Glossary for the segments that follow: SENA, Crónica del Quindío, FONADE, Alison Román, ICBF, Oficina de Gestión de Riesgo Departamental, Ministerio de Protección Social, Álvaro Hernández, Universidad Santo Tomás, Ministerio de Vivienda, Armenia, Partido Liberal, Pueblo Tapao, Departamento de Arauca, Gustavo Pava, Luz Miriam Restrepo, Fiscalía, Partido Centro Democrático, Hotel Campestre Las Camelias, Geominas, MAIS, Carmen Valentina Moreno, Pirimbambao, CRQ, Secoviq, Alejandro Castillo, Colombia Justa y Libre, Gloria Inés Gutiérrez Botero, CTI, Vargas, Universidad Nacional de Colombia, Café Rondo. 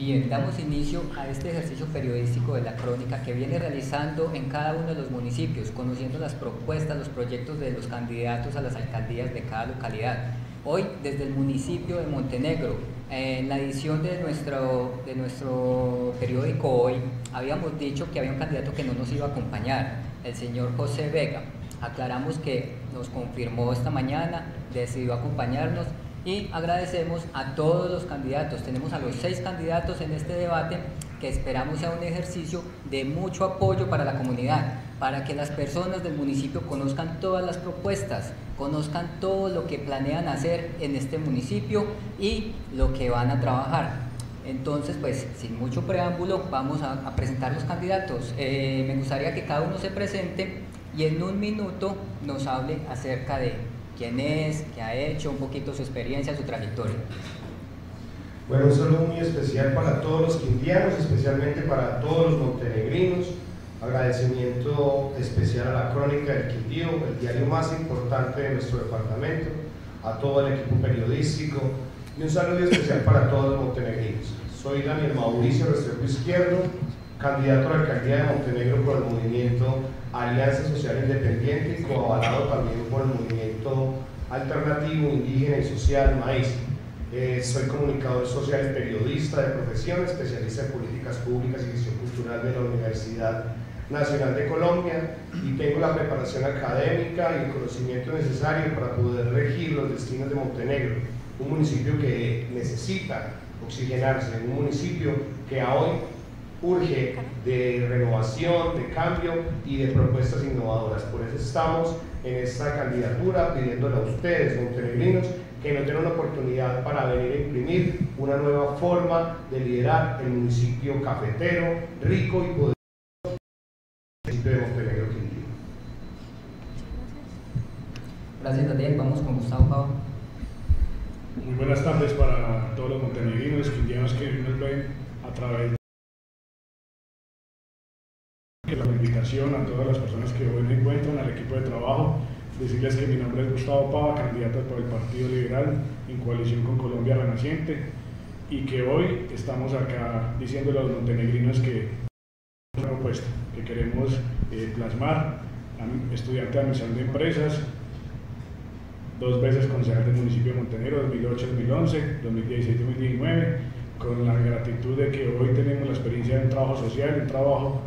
Bien, damos inicio a este ejercicio periodístico de la crónica que viene realizando en cada uno de los municipios, conociendo las propuestas, los proyectos de los candidatos a las alcaldías de cada localidad. Hoy, desde el municipio de Montenegro, en la edición de nuestro periódico Hoy, habíamos dicho que había un candidato que no nos iba a acompañar, el señor José Vega. Aclaramos que nos confirmó esta mañana, decidió acompañarnos y agradecemos a todos los candidatos. Tenemos a los 6 candidatos en este debate que esperamos sea un ejercicio de mucho apoyo para la comunidad, para que las personas del municipio conozcan todas las propuestas, conozcan todo lo que planean hacer en este municipio y lo que van a trabajar. Entonces, pues, sin mucho preámbulo, vamos a presentar los candidatos. Me gustaría que cada uno se presente y en un minuto nos hable acerca de quién es, qué ha hecho, un poquito su experiencia, su trayectoria. Bueno, un saludo muy especial para todos los quindianos, especialmente para todos los montenegrinos. Agradecimiento especial a la Crónica del Quindío, el diario más importante de nuestro departamento, a todo el equipo periodístico y un saludo especial para todos los montenegrinos. Soy Daniel Mauricio Restrepo Izquierdo, candidato a la alcaldía de Montenegro por el Movimiento Alianza Social Independiente y coavalado también por el Movimiento Alternativo, Indígena y Social, MAIS. Soy comunicador social y periodista de profesión, especialista en políticas públicas y gestión cultural de la Universidad Nacional de Colombia y tengo la preparación académica y el conocimiento necesario para poder regir los destinos de Montenegro, un municipio que necesita oxigenarse, un municipio que a hoy urge de renovación, de cambio y de propuestas innovadoras. Por eso estamos en esta candidatura pidiéndole a ustedes, montenegrinos, que no tengan una oportunidad para venir a imprimir una nueva forma de liderar el municipio cafetero, rico y poderoso del municipio de Montenegro Quindío. Gracias, Daniel. Vamos con Gustavo Pava. Muy buenas tardes para todos los montenegrinos, quindianos que nos ven a través de la invitación a todas las personas que hoy me encuentran, al equipo de trabajo. Decirles que mi nombre es Gustavo Pava, candidato por el Partido Liberal en coalición con Colombia Renaciente y que hoy estamos acá diciéndole a los montenegrinos que es una propuesta que queremos plasmar. Estudiante de Administración de Empresas, 2 veces concejal del municipio de Montenegro, 2008-2011, 2016-2019, con la gratitud de que hoy tenemos la experiencia de un trabajo social, un trabajo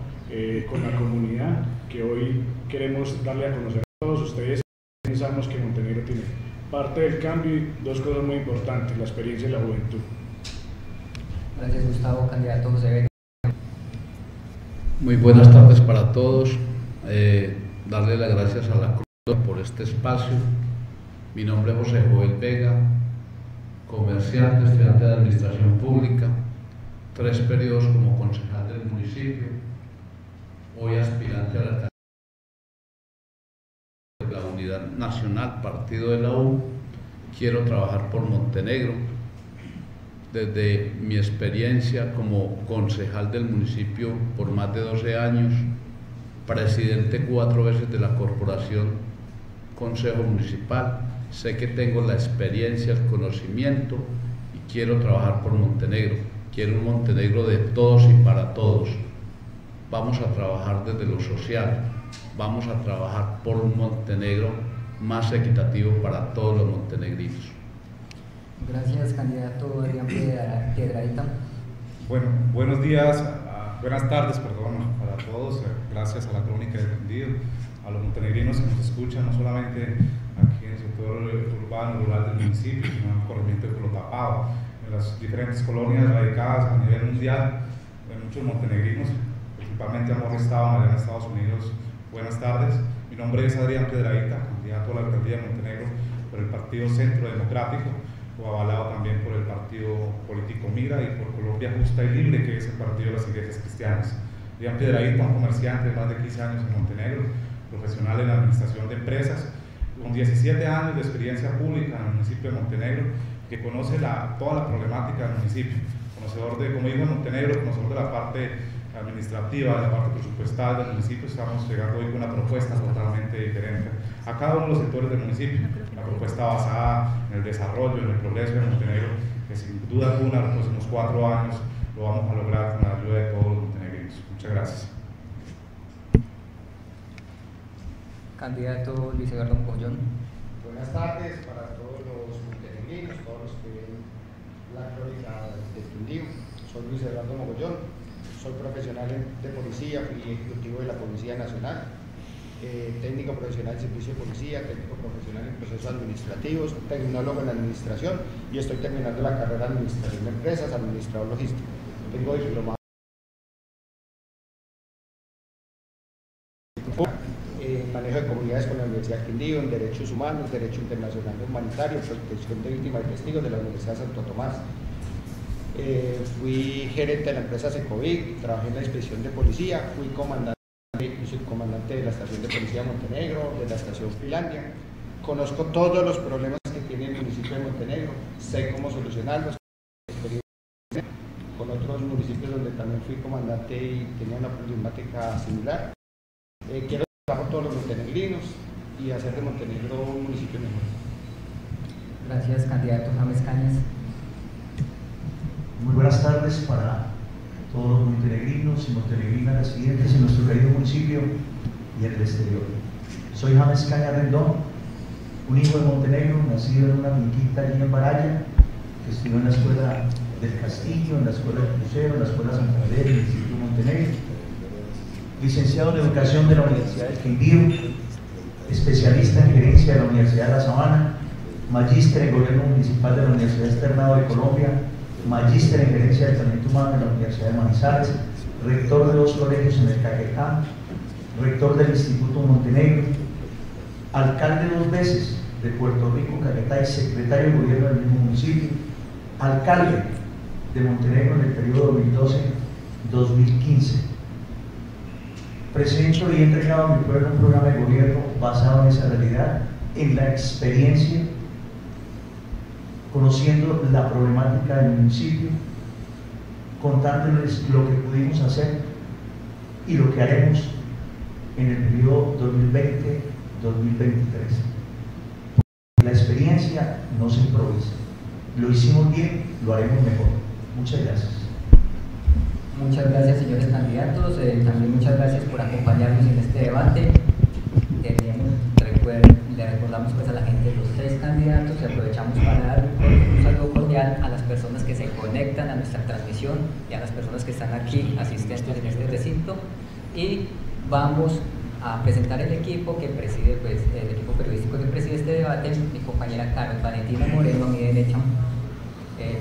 con la comunidad, que hoy queremos darle a conocer a todos ustedes. Pensamos que Montenegro tiene parte del cambio y 2 cosas muy importantes, la experiencia y la juventud. Gracias, Gustavo. Candidato José Vega. Muy buenas tardes para todos. Darle las gracias a la Cruz por este espacio. Mi nombre es José Joel Vega, comerciante, estudiante de Administración Pública, 3 periodos como concejal del municipio, hoy aspirante a la alcaldía de la Unidad Nacional, Partido de la U. Quiero trabajar por Montenegro. Desde mi experiencia como concejal del municipio por más de 12 años, presidente 4 veces de la Corporación Consejo Municipal, sé que tengo la experiencia, el conocimiento y quiero trabajar por Montenegro. Quiero un Montenegro de todos y para todos. Vamos a trabajar desde lo social, vamos a trabajar por un Montenegro más equitativo para todos los montenegrinos. Gracias, candidato Adrián Piedrahita. Bueno, buenos días, buenas tardes, perdón, para todos. Gracias a la Crónica del Quindío, a los montenegrinos que nos escuchan, no solamente aquí en el sector urbano, rural del municipio, sino en el corregimiento de Colombia, en las diferentes colonias radicadas a nivel mundial, hay muchos montenegrinos. Principalmente hemos estado allá en Estados Unidos. Buenas tardes, mi nombre es Adrián Piedrahita, candidato a la alcaldía de Montenegro por el Partido Centro Democrático, coavalado también por el partido político Mira y por Colombia Justa y Libre, que es el partido de las iglesias cristianas. Adrián Piedrahita, un comerciante de más de 15 años en Montenegro, profesional en la administración de empresas, con 17 años de experiencia pública en el municipio de Montenegro, que conoce toda la problemática del municipio, conocedor de, como digo, Montenegro, conocedor de la parte administrativa, de la parte presupuestal del municipio. Estamos llegando hoy con una propuesta totalmente diferente a cada uno de los sectores del municipio, una propuesta basada en el desarrollo, en el progreso de Montenegro, que sin duda alguna en los próximos 4 años lo vamos a lograr con la ayuda de todos los montenegrinos. Muchas gracias. Candidato Luis Eduardo Mogollón. Buenas tardes para todos los montenegrinos, todos los que ven la Crónica del Quindío. Soy Luis Eduardo Mogollón, soy profesional de policía, fui ejecutivo de la Policía Nacional, técnico profesional en servicio de policía, técnico profesional en procesos administrativos, tecnólogo en administración y estoy terminando la carrera de administración de empresas, administrador logístico. Tengo diploma. Manejo de comunidades con la Universidad Quindío, en Derechos Humanos, Derecho Internacional Humanitario, Protección de Víctimas y Testigos de la Universidad Santo Tomás. Fui gerente de la empresa Secoviq, trabajé en la inspección de policía, fui comandante. Subcomandante de la estación de policía de Montenegro, de la estación Finlandia. Conozco todos los problemas que tiene el municipio de Montenegro, sé cómo solucionarlos. Con otros municipios donde también fui comandante y tenía una problemática similar. Quiero trabajar con todos los montenegrinos y hacer de Montenegro un municipio mejor. Gracias, candidato James Cañas. Muy buenas tardes para todos los montenegrinos y montenegrinas residentes en nuestro querido municipio y en el exterior. Soy James Caña Rendón, un hijo de Montenegro, nacido en una finquita allí en Baraya, que estudió en la Escuela del Castillo, en la Escuela del Crucero, en la Escuela Santander, en el Instituto Montenegro, licenciado en Educación de la Universidad del Quindío, especialista en gerencia de la Universidad de La Sabana, magíster en Gobierno Municipal de la Universidad Externado de Colombia, magíster en gerencia de talento humano en la Universidad de Manizales, rector de 2 colegios en el Caquetá, rector del Instituto Montenegro, alcalde 2 veces de Puerto Rico, Caquetá y secretario de gobierno del mismo municipio, alcalde de Montenegro en el periodo 2012-2015. Presento y he entregado a mi pueblo un programa de gobierno basado en esa realidad, en la experiencia, conociendo la problemática del municipio, contándoles lo que pudimos hacer y lo que haremos en el periodo 2020-2023. La experiencia no se improvisa. Lo hicimos bien, lo haremos mejor. Muchas gracias. Muchas gracias, señores candidatos. También muchas gracias por acompañarnos en este debate. Le recordamos pues a la gente los 3 candidatos y aprovechamos para dar un saludo cordial a las personas que se conectan a nuestra transmisión y a las personas que están aquí asistentes en este recinto, y vamos a presentar el equipo que preside, pues el equipo periodístico que preside este debate, mi compañera Carmen Valentina Moreno a mi derecha,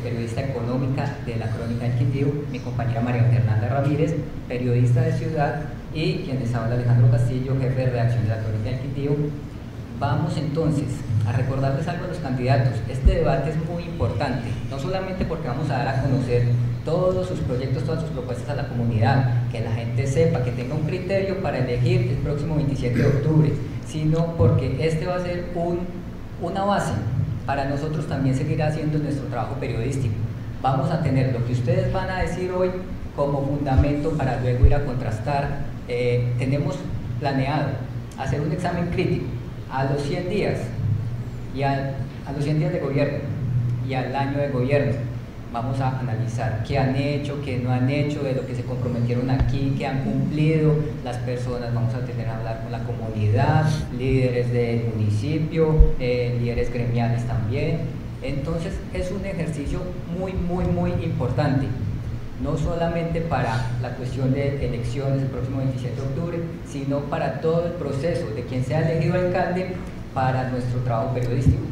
periodista económica de la Crónica del Quindío, mi compañera María Fernanda Ramírez, periodista de Ciudad, y quien les habla Alejandro Castillo, jefe de redacción de la Crónica del Quindío. Vamos entonces a recordarles algo a los candidatos. Este debate es muy importante, no solamente porque vamos a dar a conocer todos sus proyectos, todas sus propuestas a la comunidad, que la gente sepa, que tenga un criterio para elegir el próximo 27 de octubre, sino porque este va a ser una base para nosotros también seguir haciendo nuestro trabajo periodístico. Vamos a tener lo que ustedes van a decir hoy como fundamento para luego ir a contrastar. Tenemos planeado hacer un examen crítico a los 100 días y a los 100 días de gobierno y al año de gobierno. Vamos a analizar qué han hecho, qué no han hecho, de lo que se comprometieron aquí, qué han cumplido las personas. Vamos a tener a hablar con la comunidad, líderes del municipio, líderes gremiales también. Entonces es un ejercicio muy importante, no solamente para la cuestión de elecciones el próximo 27 de octubre, sino para todo el proceso de quien sea elegido alcalde para nuestro trabajo periodístico.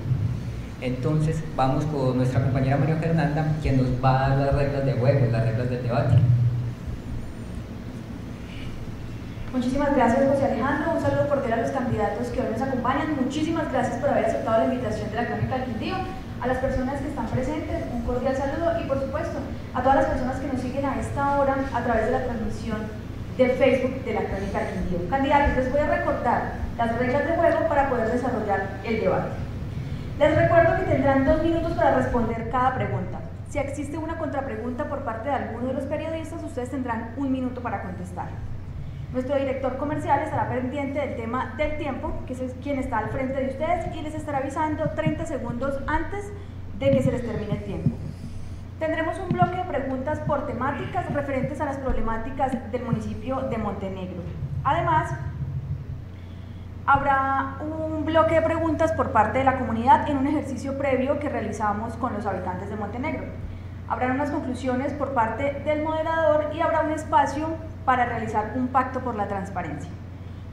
Entonces vamos con nuestra compañera María Fernanda, quien nos va a dar las reglas de juego, las reglas del debate. Muchísimas gracias, José Alejandro, un saludo cordial a los candidatos que hoy nos acompañan, muchísimas gracias por haber aceptado la invitación de la Crónica del Quindío. A las personas que están presentes, un cordial saludo y por supuesto a todas las personas que nos siguen a esta hora a través de la transmisión de Facebook de la Crónica del Quindío. Candidatos, les voy a recordar las reglas de juego para poder desarrollar el debate. Les recuerdo que tendrán 2 minutos para responder cada pregunta. Si existe una contrapregunta por parte de alguno de los periodistas, ustedes tendrán 1 minuto para contestar. Nuestro director comercial estará pendiente del tema del tiempo, que es quien está al frente de ustedes, y les estará avisando 30 segundos antes de que se les termine el tiempo. Tendremos un bloque de preguntas consultas por temáticas referentes a las problemáticas del municipio de Montenegro. Además, habrá un bloque de preguntas por parte de la comunidad en un ejercicio previo que realizamos con los habitantes de Montenegro. Habrá unas conclusiones por parte del moderador y habrá un espacio para realizar un pacto por la transparencia.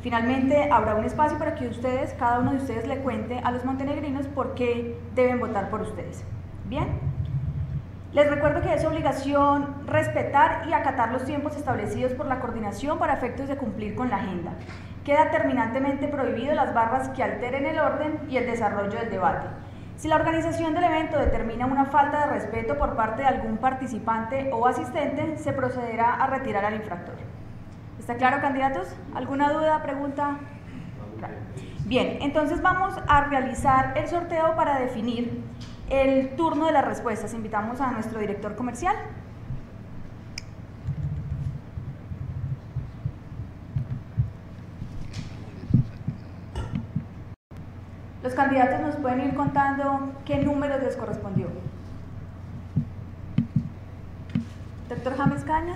Finalmente, habrá un espacio para que ustedes, cada uno de ustedes, le cuente a los montenegrinos por qué deben votar por ustedes. ¿Bien? Les recuerdo que es obligación respetar y acatar los tiempos establecidos por la coordinación para efectos de cumplir con la agenda. Queda terminantemente prohibido las barras que alteren el orden y el desarrollo del debate. Si la organización del evento determina una falta de respeto por parte de algún participante o asistente, se procederá a retirar al infractor. ¿Está claro, candidatos? ¿Alguna duda, pregunta? Claro. Bien, entonces vamos a realizar el sorteo para definir el turno de las respuestas. Invitamos a nuestro director comercial. Los candidatos nos pueden ir contando qué números les correspondió. Doctor James Caña.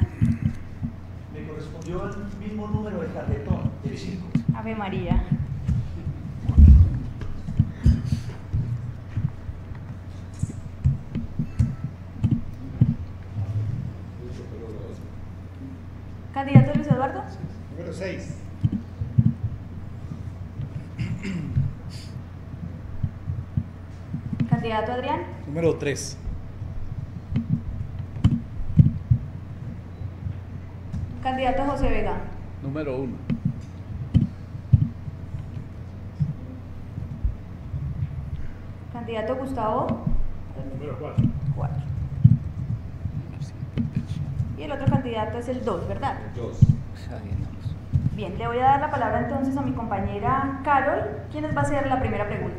Me correspondió el mismo número del tarjetón, el 5. Ave María. Candidato Luis Eduardo. Número 6. Candidato Adrián. Número 3. Candidato José Vega. Número 1. Candidato Gustavo. Número 4. Y el otro candidato es el 2, ¿verdad? El 2. Bien, le voy a dar la palabra entonces a mi compañera Carol, quien les va a hacer la primera pregunta.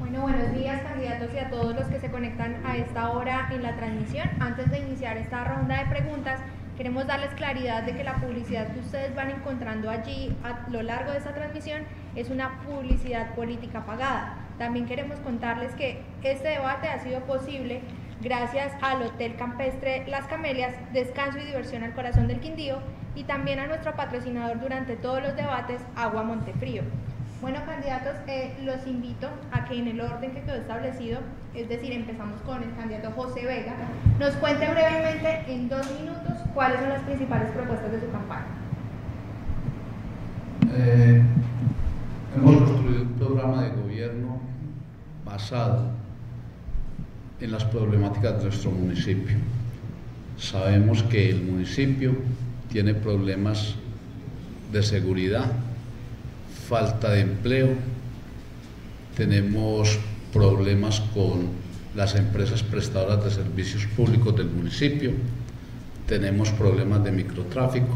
Bueno, buenos días, candidatos, y a todos los que se conectan a esta hora en la transmisión. Antes de iniciar esta ronda de preguntas, queremos darles claridad de que la publicidad que ustedes van encontrando allí a lo largo de esta transmisión es una publicidad política pagada. También queremos contarles que este debate ha sido posible gracias al Hotel Campestre Las Camelias, descanso y diversión al corazón del Quindío, y también a nuestro patrocinador durante todos los debates, Agua Montefrío. Bueno, candidatos, los invito a que en el orden que quedó establecido, es decir, empezamos con el candidato José Vega, nos cuente brevemente en 2 minutos cuáles son las principales propuestas de su campaña. Hemos construido un programa de gobierno basado en las problemáticas de nuestro municipio. Sabemos que el municipio tiene problemas de seguridad, falta de empleo, tenemos problemas con las empresas prestadoras de servicios públicos del municipio, tenemos problemas de microtráfico,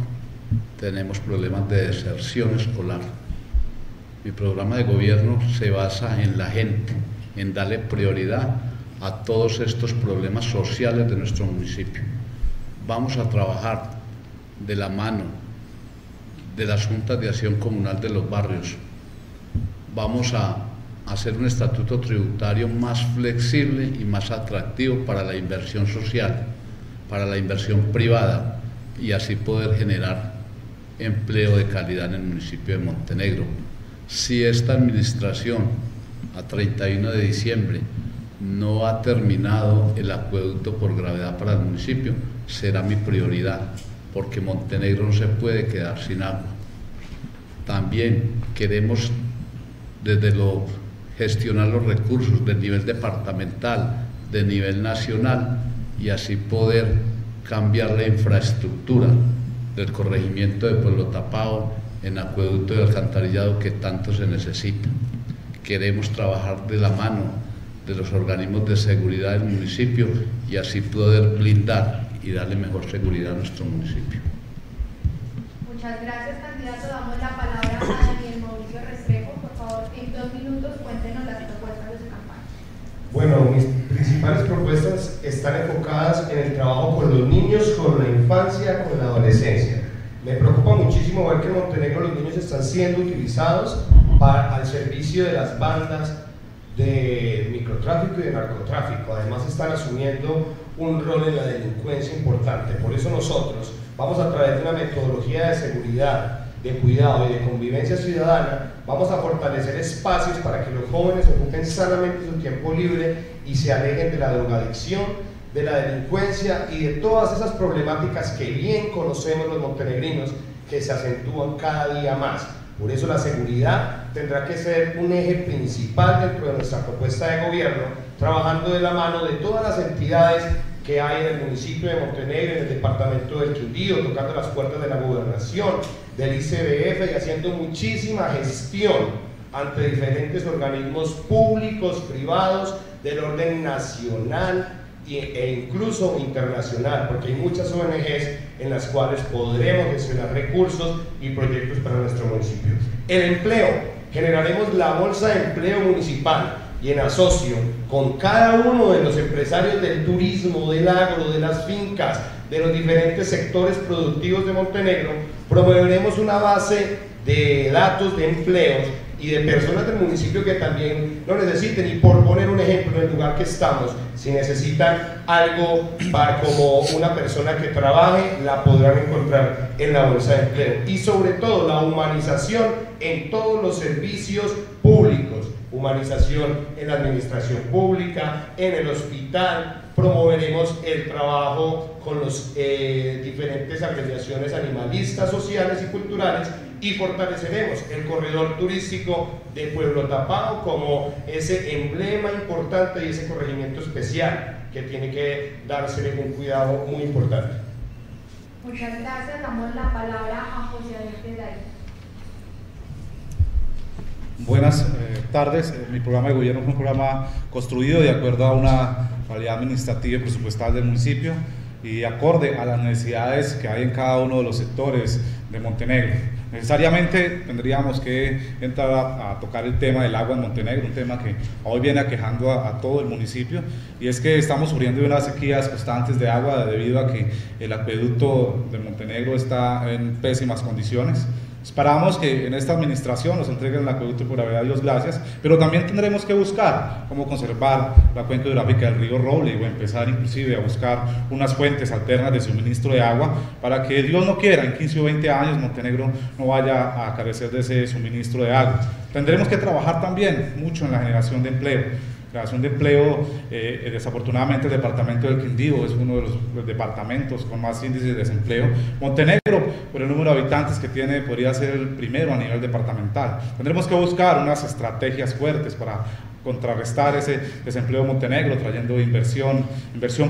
tenemos problemas de deserción escolar. Mi programa de gobierno se basa en la gente, en darle prioridad a todos estos problemas sociales de nuestro municipio. Vamos a trabajar de la mano de las juntas de acción comunal de los barrios. Vamos a hacer un estatuto tributario más flexible y más atractivo para la inversión social, para la inversión privada, y así poder generar empleo de calidad en el municipio de Montenegro. Si esta administración a 31 de diciembre no ha terminado el acueducto por gravedad para el municipio, será mi prioridad, porque Montenegro no se puede quedar sin agua. También queremos desde lo gestionar los recursos del nivel departamental, de nivel nacional, y así poder cambiar la infraestructura del corregimiento de Pueblo Tapao en acueducto y alcantarillado que tanto se necesita. Queremos trabajar de la mano de los organismos de seguridad del municipio y así poder blindar y darle mejor seguridad a nuestro municipio. Muchas gracias, candidato. Damos la palabra a Daniel Mauricio Restrepo. Por favor, en 2 minutos cuéntenos las propuestas de su campaña. Bueno, mis principales propuestas están enfocadas en el trabajo con los niños, con la infancia, con la adolescencia. Me preocupa muchísimo ver que en Montenegro los niños están siendo utilizados al servicio de las bandas, de microtráfico y de narcotráfico. Además están asumiendo un rol en la delincuencia importante. Por eso nosotros vamos a través de una metodología de seguridad, de cuidado y de convivencia ciudadana, vamos a fortalecer espacios para que los jóvenes ocupen sanamente su tiempo libre y se alejen de la drogadicción, de la delincuencia y de todas esas problemáticas que bien conocemos los montenegrinos, que se acentúan cada día más. Por eso la seguridad tendrá que ser un eje principal dentro de nuestra propuesta de gobierno, trabajando de la mano de todas las entidades que hay en el municipio de Montenegro, en el departamento del Quindío, tocando las puertas de la gobernación, del ICBF y haciendo muchísima gestión ante diferentes organismos públicos, privados, del orden nacional e incluso internacional, porque hay muchas ONGs en las cuales podremos gestionar recursos y proyectos para nuestro municipio. El empleo, generaremos la bolsa de empleo municipal y en asocio con cada uno de los empresarios del turismo, del agro, de las fincas, de los diferentes sectores productivos de Montenegro, promoveremos una base de datos de empleos y de personas del municipio que también lo necesiten. Y por poner un ejemplo, en el lugar que estamos, si necesitan algo para, como una persona que trabaje, la podrán encontrar en la bolsa de empleo. Y sobre todo la humanización en todos los servicios públicos, humanización en la administración pública, en el hospital. Promoveremos el trabajo con las diferentes asociaciones animalistas, sociales y culturales, y fortaleceremos el corredor turístico de Pueblo Tapao como ese emblema importante y ese corregimiento especial que tiene que dársele un cuidado muy importante. Muchas gracias. Damos la palabra a José Joel Vega. Buenas tardes. Mi programa de gobierno es un programa construido de acuerdo a una realidad administrativa y presupuestal del municipio y acorde a las necesidades que hay en cada uno de los sectores de Montenegro. Necesariamente tendríamos que entrar a tocar el tema del agua en Montenegro, un tema que hoy viene aquejando a todo el municipio, y es que estamos sufriendo unas sequías constantes de agua debido a que el acueducto de Montenegro está en pésimas condiciones. Esperamos que en esta administración nos entreguen el acueducto, por haber a Dios gracias, pero también tendremos que buscar cómo conservar la cuenca hidrográfica del río Roble o empezar inclusive a buscar unas fuentes alternas de suministro de agua para que, Dios no quiera, en 15 o 20 años Montenegro no vaya a carecer de ese suministro de agua. Tendremos que trabajar también mucho en la generación de empleo. Creación de empleo, desafortunadamente el departamento del Quindío es uno de los departamentos con más índices de desempleo. Montenegro, por el número de habitantes que tiene, podría ser el primero a nivel departamental. Tendremos que buscar unas estrategias fuertes para contrarrestar ese desempleo de Montenegro, trayendo inversión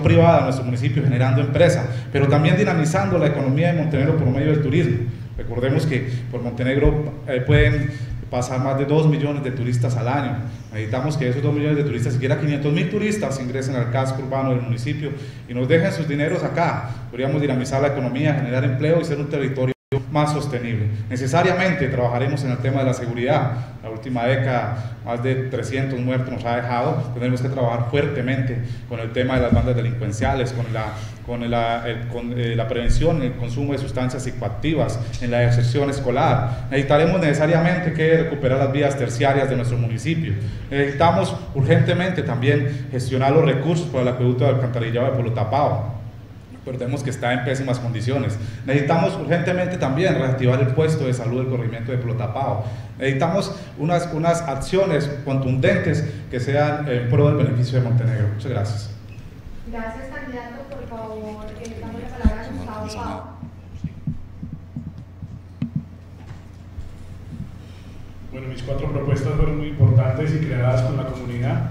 privada a nuestro municipio, generando empresas, pero también dinamizando la economía de Montenegro por medio del turismo. Recordemos que por Montenegro pueden pasar más de 2 millones de turistas al año. Necesitamos que esos 2 millones de turistas, siquiera 500.000 turistas, ingresen al casco urbano del municipio y nos dejen sus dineros acá. Podríamos dinamizar la economía, generar empleo y ser un territorio más sostenible. Necesariamente trabajaremos en el tema de la seguridad. La última década, más de 300 muertos nos ha dejado. Tendremos que trabajar fuertemente con el tema de las bandas delincuenciales, con la prevención, el consumo de sustancias psicoactivas, en la deserción escolar. Necesitaremos necesariamente que recuperar las vías terciarias de nuestro municipio. Necesitamos urgentemente también gestionar los recursos para el acueducto del alcantarillado de Pueblo Tapao. Recordemos que está en pésimas condiciones. Necesitamos urgentemente también reactivar el puesto de salud del corregimiento de Pueblo Tapao. Necesitamos unas acciones contundentes que sean en pro del beneficio de Montenegro. Muchas gracias. Gracias, candidato. Por favor, damos la palabra a Gustavo Pava. Bueno, mis 4 propuestas fueron muy importantes y creadas con la comunidad.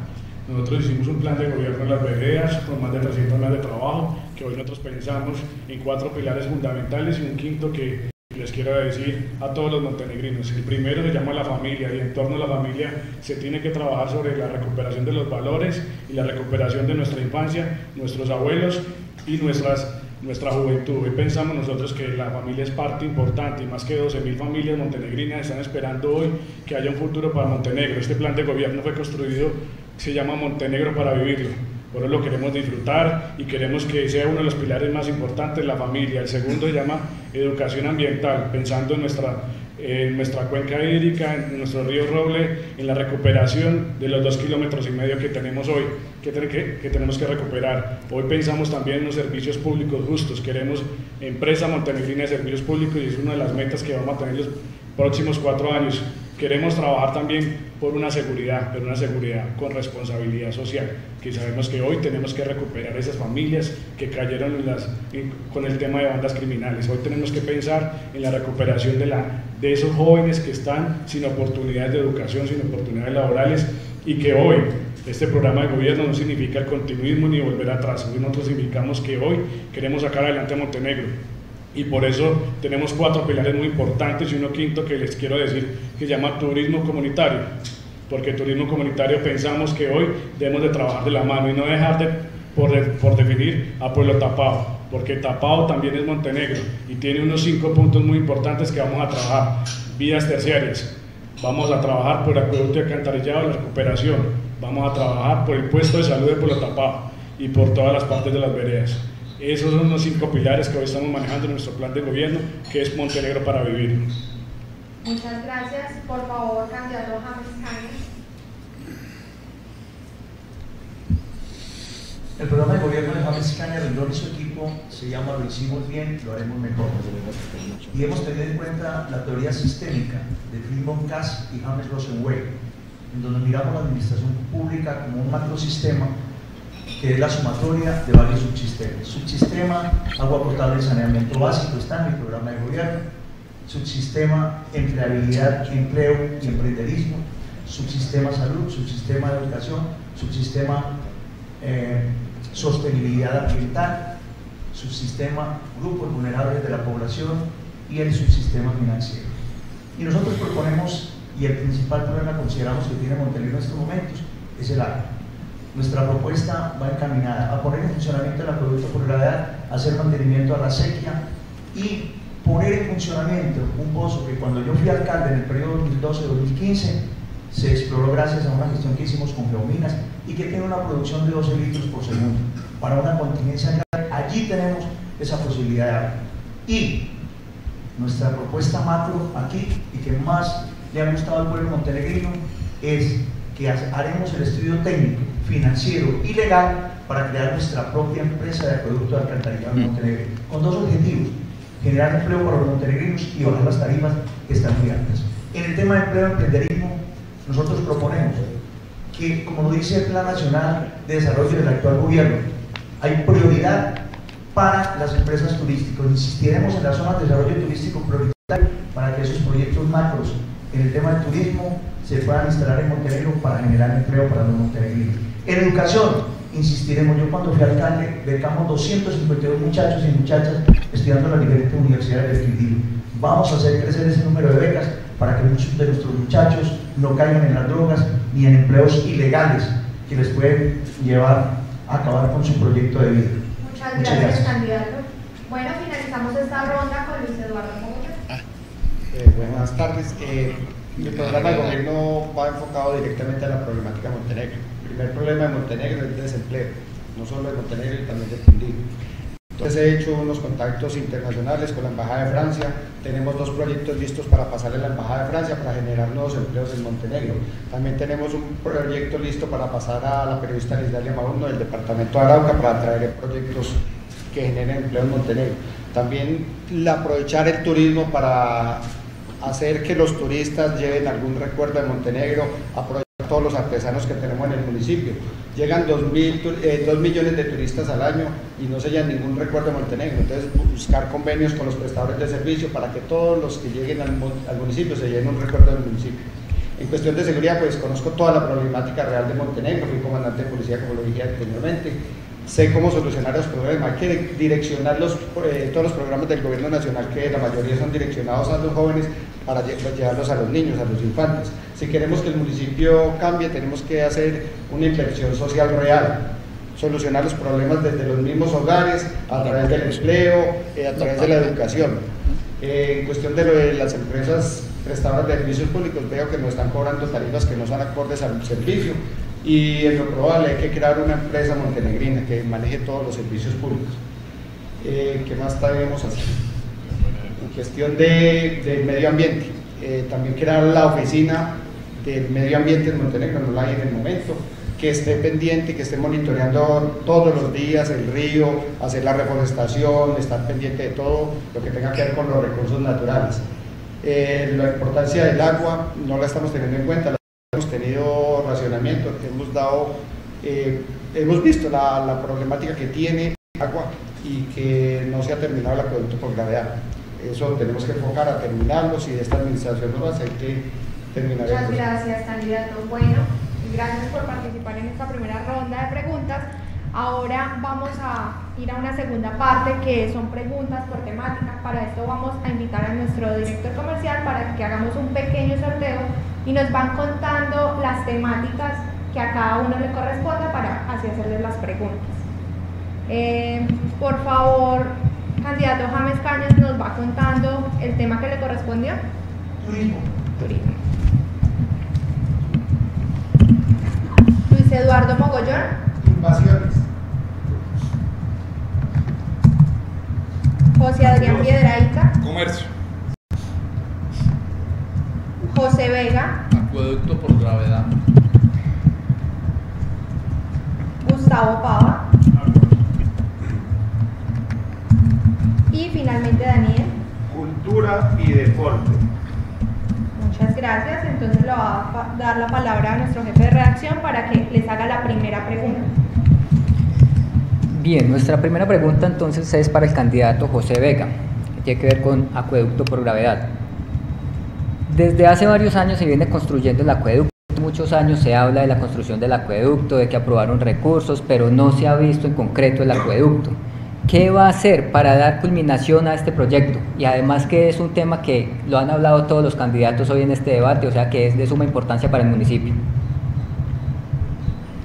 Nosotros hicimos un plan de gobierno en las veredas con más de 300 horas de trabajo, que hoy nosotros pensamos en 4 pilares fundamentales y un quinto que les quiero decir a todos los montenegrinos. El primero se llama la familia, y en torno a la familia se tiene que trabajar sobre la recuperación de los valores y la recuperación de nuestra infancia, nuestros abuelos y nuestra juventud. Hoy pensamos nosotros que la familia es parte importante, y más que 12.000 familias montenegrinas están esperando hoy que haya un futuro para Montenegro. Este plan de gobierno fue construido, se llama Montenegro para vivirlo. Por eso lo queremos disfrutar y queremos que sea uno de los pilares más importantes, la familia. El segundo se llama educación ambiental, pensando en nuestra en nuestra cuenca hídrica, en nuestro río Roble, en la recuperación de los 2,5 kilómetros que tenemos hoy, que tenemos que recuperar. Hoy pensamos también en los servicios públicos justos, queremos empresa montenegrina de servicios públicos y es una de las metas que vamos a tener los próximos 4 años. Queremos trabajar también por una seguridad, pero una seguridad con responsabilidad social, que sabemos que hoy tenemos que recuperar esas familias que cayeron con el tema de bandas criminales. Hoy tenemos que pensar en la recuperación de esos jóvenes que están sin oportunidades de educación, sin oportunidades laborales, y que hoy este programa de gobierno no significa el continuismo ni volver atrás. Hoy nosotros indicamos que hoy queremos sacar adelante a Montenegro. Y por eso tenemos 4 pilares muy importantes y uno quinto que les quiero decir, que se llama turismo comunitario, porque turismo comunitario pensamos que hoy debemos de trabajar de la mano y no dejar por definir a Pueblo Tapao, porque Tapao también es Montenegro y tiene unos 5 puntos muy importantes que vamos a trabajar: vías terciarias, vamos a trabajar por el acueducto y alcantarillado, la recuperación, vamos a trabajar por el puesto de salud de Pueblo Tapao y por todas las partes de las veredas. Esos son los 5 pilares que hoy estamos manejando en nuestro plan de gobierno, que es Montenegro para vivir. Muchas gracias. Por favor, candidato James Caña. El programa de gobierno de James Caña Rendón y su equipo se llama "Lo hicimos bien, lo haremos mejor". Y hemos tenido en cuenta la teoría sistémica de Frimon Cass y James Rosenweg, en donde miramos la administración pública como un macrosistema que es la sumatoria de varios subsistemas. Subsistema agua potable y saneamiento básico está en el programa de gobierno. Subsistema empleabilidad, empleo y emprenderismo. Subsistema salud, subsistema educación, subsistema sostenibilidad ambiental, subsistema grupos vulnerables de la población y el subsistema financiero. Y nosotros proponemos, y el principal problema consideramos que tiene Montenegro en estos momentos es el agua. Nuestra propuesta va encaminada a poner en funcionamiento el acueducto por gravedad, hacer mantenimiento a la acequia y poner en funcionamiento un pozo que cuando yo fui alcalde en el periodo 2012-2015 se exploró gracias a una gestión que hicimos con Geominas y que tiene una producción de 12 litros por segundo para una contingencia grave. Allí tenemos esa posibilidad de agua. Y nuestra propuesta macro aquí, y que más le ha gustado al pueblo montenegrino, es que haremos el estudio técnico, financiero y legal para crear nuestra propia empresa de acueducto de alcantarillado en Montenegro, con 2 objetivos: generar empleo para los montenegrinos y bajar las tarifas que están muy altas. En el tema de empleo y emprenderismo, nosotros proponemos que, como lo dice el Plan Nacional de Desarrollo del actual gobierno, hay prioridad para las empresas turísticas. Insistiremos en las zonas de desarrollo turístico prioritario para que esos proyectos macros en el tema del turismo se puedan instalar en Montenegro para generar empleo para los montenegrinos. En educación, insistiremos. Yo, cuando fui alcalde, becamos 252 muchachos y muchachas estudiando en las diferentes universidades del Quindío. Vamos a hacer crecer ese número de becas para que muchos de nuestros muchachos no caigan en las drogas ni en empleos ilegales que les pueden llevar a acabar con su proyecto de vida. Muchas gracias, candidato. Bueno, finalizamos esta ronda con Luis Eduardo Mogollón. Buenas tardes. El programa de gobierno va enfocado directamente a la problemática de Montenegro. El primer problema de Montenegro es el desempleo, no solo de Montenegro, sino también de Quindío. Entonces he hecho unos contactos internacionales con la Embajada de Francia. Tenemos 2 proyectos listos para pasarle a la Embajada de Francia para generar nuevos empleos en Montenegro. También tenemos un proyecto listo para pasar a la periodista Lidalia Maurno del departamento de Arauca para traer proyectos que generen empleo en Montenegro. También aprovechar el turismo para hacer que los turistas lleven algún recuerdo de Montenegro, aprovechar todos los artesanos que tenemos en el municipio. Llegan 2 millones de turistas al año y no se llevan ningún recuerdo de Montenegro. Entonces buscar convenios con los prestadores de servicio para que todos los que lleguen al municipio se lleven un recuerdo del municipio. En cuestión de seguridad, pues conozco toda la problemática real de Montenegro, fui comandante de policía, como lo dije anteriormente. Sé cómo solucionar los problemas. Hay que direccionar todos los programas del gobierno nacional, que la mayoría son direccionados a los jóvenes, para llevarlos a los niños, a los infantes. Si queremos que el municipio cambie, tenemos que hacer una inversión social real, solucionar los problemas desde los mismos hogares, a través del empleo, a través de la educación. En cuestión de lo de las empresas prestadoras de servicios públicos, veo que nos están cobrando tarifas que no son acordes al servicio, y en lo probable hay que crear una empresa montenegrina que maneje todos los servicios públicos. ¿Qué más debemos hacer? En cuestión del medio ambiente, también crear la oficina del medio ambiente en Montenegro, no la hay en el momento, que esté pendiente, que esté monitoreando todos los días el río, hacer la reforestación, estar pendiente de todo lo que tenga que ver con los recursos naturales. La importancia del agua no la estamos teniendo en cuenta, hemos tenido racionamiento, hemos dado, hemos visto la problemática que tiene el agua y que no se ha terminado el acueducto por gravedad. Eso tenemos que enfocar a terminarlo, si esta administración no lo hace, hay que terminar. Muchas gracias, candidato. Bueno, gracias por participar en esta primera ronda de preguntas. Ahora vamos a ir a una segunda parte que son preguntas por temática. Para esto vamos a invitar a nuestro director comercial para que hagamos un pequeño sorteo y nos van contando las temáticas que a cada uno le corresponda para así hacerles las preguntas. Por favor, candidato James Cañas nos va contando el tema que le correspondió. Turismo. Turismo. Luis Eduardo Mogollón. Invasiones. José Adrián Piedrahita. Comercio. José Vega. Acueducto por gravedad. Gustavo Pava. Y finalmente Daniel. Cultura y deporte. Muchas gracias. Entonces le va a dar la palabra a nuestro jefe de redacción para que les haga la primera pregunta. Bien, nuestra primera pregunta entonces es para el candidato José Vega, que tiene que ver con acueducto por gravedad. Desde hace varios años se viene construyendo el acueducto, muchos años se habla de la construcción del acueducto, de que aprobaron recursos, pero no se ha visto en concreto el acueducto. ¿Qué va a hacer para dar culminación a este proyecto? Y además que es un tema que lo han hablado todos los candidatos hoy en este debate, o sea que es de suma importancia para el municipio.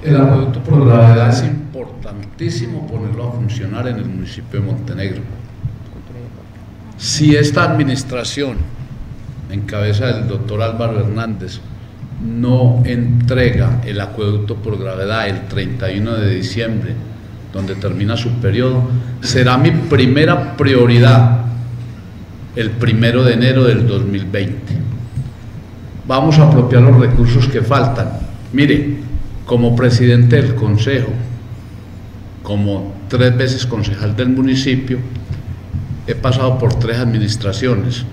El acueducto por gravedad es importantísimo ponerlo a funcionar en el municipio de Montenegro. Si esta administración, en cabeza del doctor Álvaro Hernández, no entrega el acueducto por gravedad el 31 de diciembre, donde termina su periodo, será mi primera prioridad el 1 de enero del 2020. Vamos a apropiar los recursos que faltan. Mire, como presidente del consejo, como 3 veces concejal del municipio, he pasado por 3 administraciones,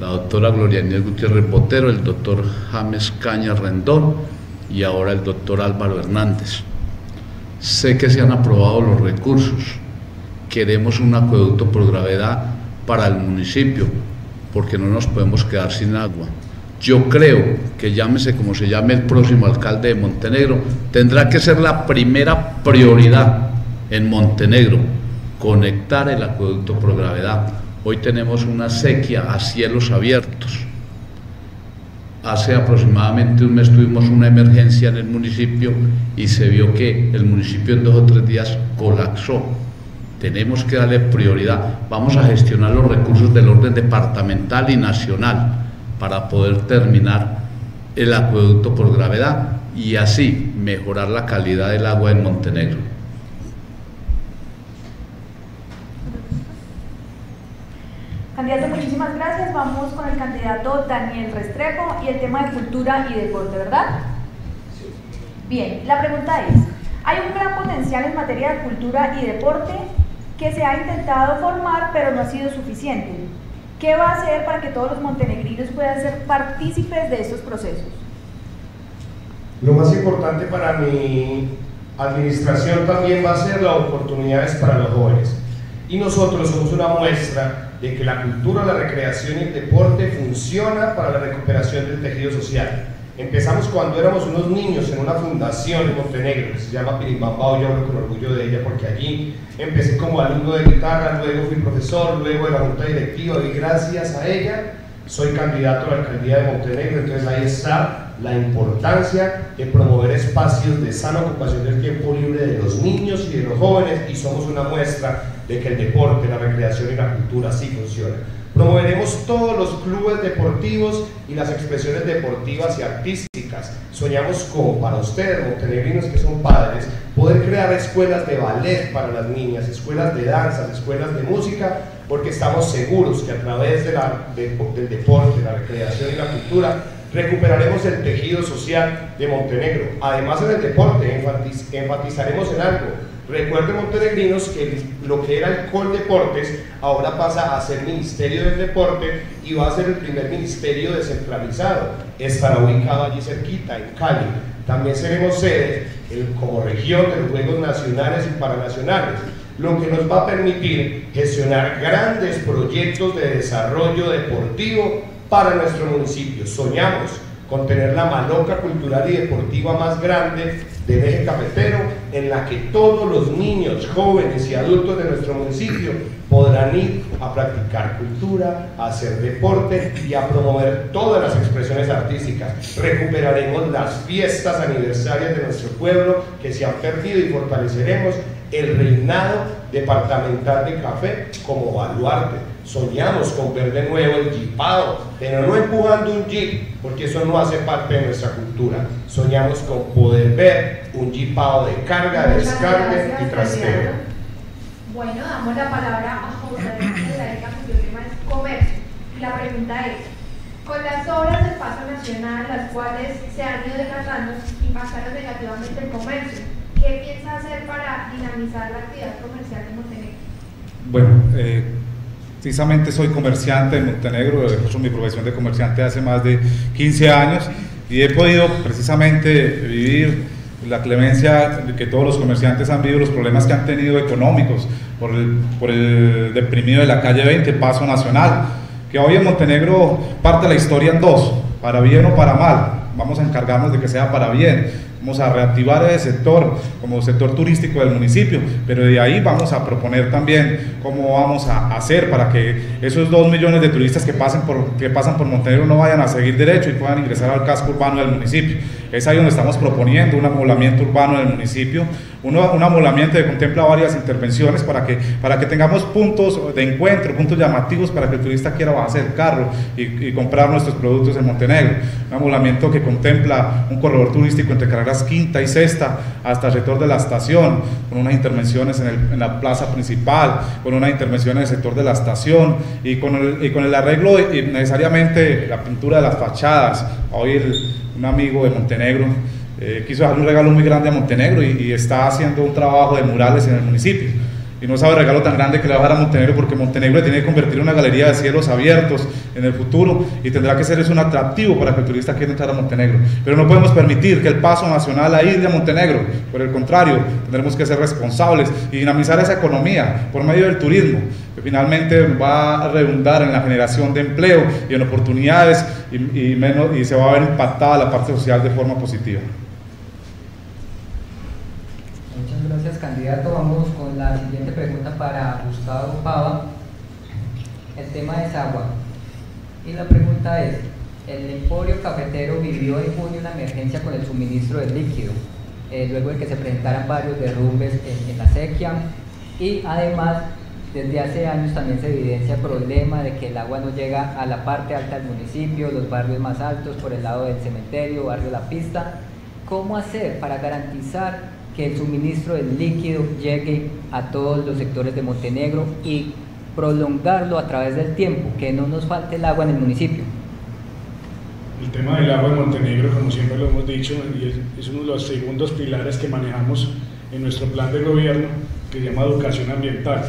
la doctora Gloria Inés Gutiérrez Botero, el doctor James Caña Rendón y ahora el doctor Álvaro Hernández. Sé que se han aprobado los recursos, queremos un acueducto por gravedad para el municipio, porque no nos podemos quedar sin agua. Yo creo que llámese como se llame el próximo alcalde de Montenegro, tendrá que ser la primera prioridad en Montenegro, conectar el acueducto por gravedad. Hoy tenemos una sequía a cielos abiertos. Hace aproximadamente 1 mes tuvimos una emergencia en el municipio y se vio que el municipio en 2 o 3 días colapsó. Tenemos que darle prioridad. Vamos a gestionar los recursos del orden departamental y nacional para poder terminar el acueducto por gravedad y así mejorar la calidad del agua en Montenegro. Candidato, muchísimas gracias. Vamos con el candidato Daniel Restrepo y el tema de cultura y deporte, ¿verdad? Sí. Bien, la pregunta es, hay un gran potencial en materia de cultura y deporte que se ha intentado formar, pero no ha sido suficiente. ¿Qué va a hacer para que todos los montenegrinos puedan ser partícipes de estos procesos? Lo más importante para mi administración también va a ser las oportunidades para los jóvenes. Y nosotros somos una muestra de que la cultura, la recreación y el deporte funciona para la recuperación del tejido social. Empezamos cuando éramos unos niños en una fundación en Montenegro, que se llama Pirimbambao, yo hablo con orgullo de ella porque allí empecé como alumno de guitarra, luego fui profesor, luego de la junta directiva y gracias a ella soy candidato a la alcaldía de Montenegro. Entonces ahí está la importancia de promover espacios de sana ocupación del tiempo libre de los niños y de los jóvenes y somos una muestra de que el deporte, la recreación y la cultura sí funcionan. Promoveremos todos los clubes deportivos y las expresiones deportivas y artísticas. Soñamos como para ustedes, montenegrinos que son padres, poder crear escuelas de ballet para las niñas, escuelas de danza, escuelas de música, porque estamos seguros que a través del deporte, la recreación y la cultura recuperaremos el tejido social de Montenegro. Además, en el deporte enfatizaremos en algo. Recuerden, montenegrinos, que lo que era el Coldeportes ahora pasa a ser Ministerio del Deporte y va a ser el primer ministerio descentralizado. Estará ubicado allí cerquita, en Cali. También seremos sede como región de los Juegos Nacionales y Paranacionales, lo que nos va a permitir gestionar grandes proyectos de desarrollo deportivo para nuestro municipio. Soñamos con tener la maloca cultural y deportiva más grande del eje cafetero, en la que todos los niños, jóvenes y adultos de nuestro municipio podrán ir a practicar cultura, a hacer deporte y a promover todas las expresiones artísticas. Recuperaremos las fiestas aniversarias de nuestro pueblo que se han perdido y fortaleceremos el reinado departamental de café como baluarte. Soñamos con ver de nuevo el jeepado, pero no empujando un jeep, porque eso no hace parte de nuestra cultura. Soñamos con poder ver un jeepado de carga, descarga y trasteo. Bueno, damos la palabra a José de la ECA, cuyo tema es comercio. Y la pregunta es: con las obras del Paso Nacional, las cuales se han ido descartando, impactaron negativamente el comercio, ¿qué piensa hacer para dinamizar la actividad comercial de Montenegro? Bueno, precisamente soy comerciante de Montenegro, he hecho mi profesión de comerciante hace más de 15 años y he podido precisamente vivir la clemencia que todos los comerciantes han vivido, los problemas que han tenido económicos por el deprimido de la calle 20, Paso Nacional, que hoy en Montenegro parte la historia en dos, para bien o para mal. Vamos a encargarnos de que sea para bien, vamos a reactivar el sector como sector turístico del municipio, pero de ahí vamos a proponer también cómo vamos a hacer para que esos 2 millones de turistas que pasan por Montenegro no vayan a seguir derecho y puedan ingresar al casco urbano del municipio. Es ahí donde estamos proponiendo un amoblamiento urbano del municipio, un amoblamiento que contempla varias intervenciones para que tengamos puntos de encuentro, puntos llamativos para que el turista quiera bajarse del carro y comprar nuestros productos en Montenegro. Un amoblamiento que contempla un corredor turístico entre carreras Quinta y Sexta hasta el sector de la estación, con unas intervenciones en la plaza principal, con una intervención en el sector de la estación y con el arreglo y necesariamente la pintura de las fachadas. Hoy un amigo de Montenegro quiso dejar un regalo muy grande a Montenegro y está haciendo un trabajo de murales en el municipio y no sabe el regalo tan grande que le va a dar a Montenegro, porque Montenegro le tiene que convertir en una galería de cielos abiertos en el futuro y tendrá que ser eso un atractivo para que el turista quiera entrar a Montenegro. Pero no podemos permitir que el Paso Nacional aísle a Montenegro, por el contrario, tendremos que ser responsables y dinamizar esa economía por medio del turismo, que finalmente va a redundar en la generación de empleo y en oportunidades y se va a ver impactada la parte social de forma positiva. Muchas gracias, candidato. Vamos con la siguiente pregunta para Gustavo Pava. El tema es agua. Y la pregunta es: el emporio cafetero vivió en junio una emergencia con el suministro de líquido, luego de que se presentaran varios derrumbes en la acequia, y además desde hace años también se evidencia el problema de que el agua no llega a la parte alta del municipio, los barrios más altos, por el lado del cementerio, barrio La Pista. ¿Cómo hacer para garantizar que el suministro del líquido llegue a todos los sectores de Montenegro y prolongarlo a través del tiempo, que no nos falte el agua en el municipio? El tema del agua en Montenegro, como siempre lo hemos dicho, es uno de los segundos pilares que manejamos en nuestro plan de gobierno, que se llama educación ambiental.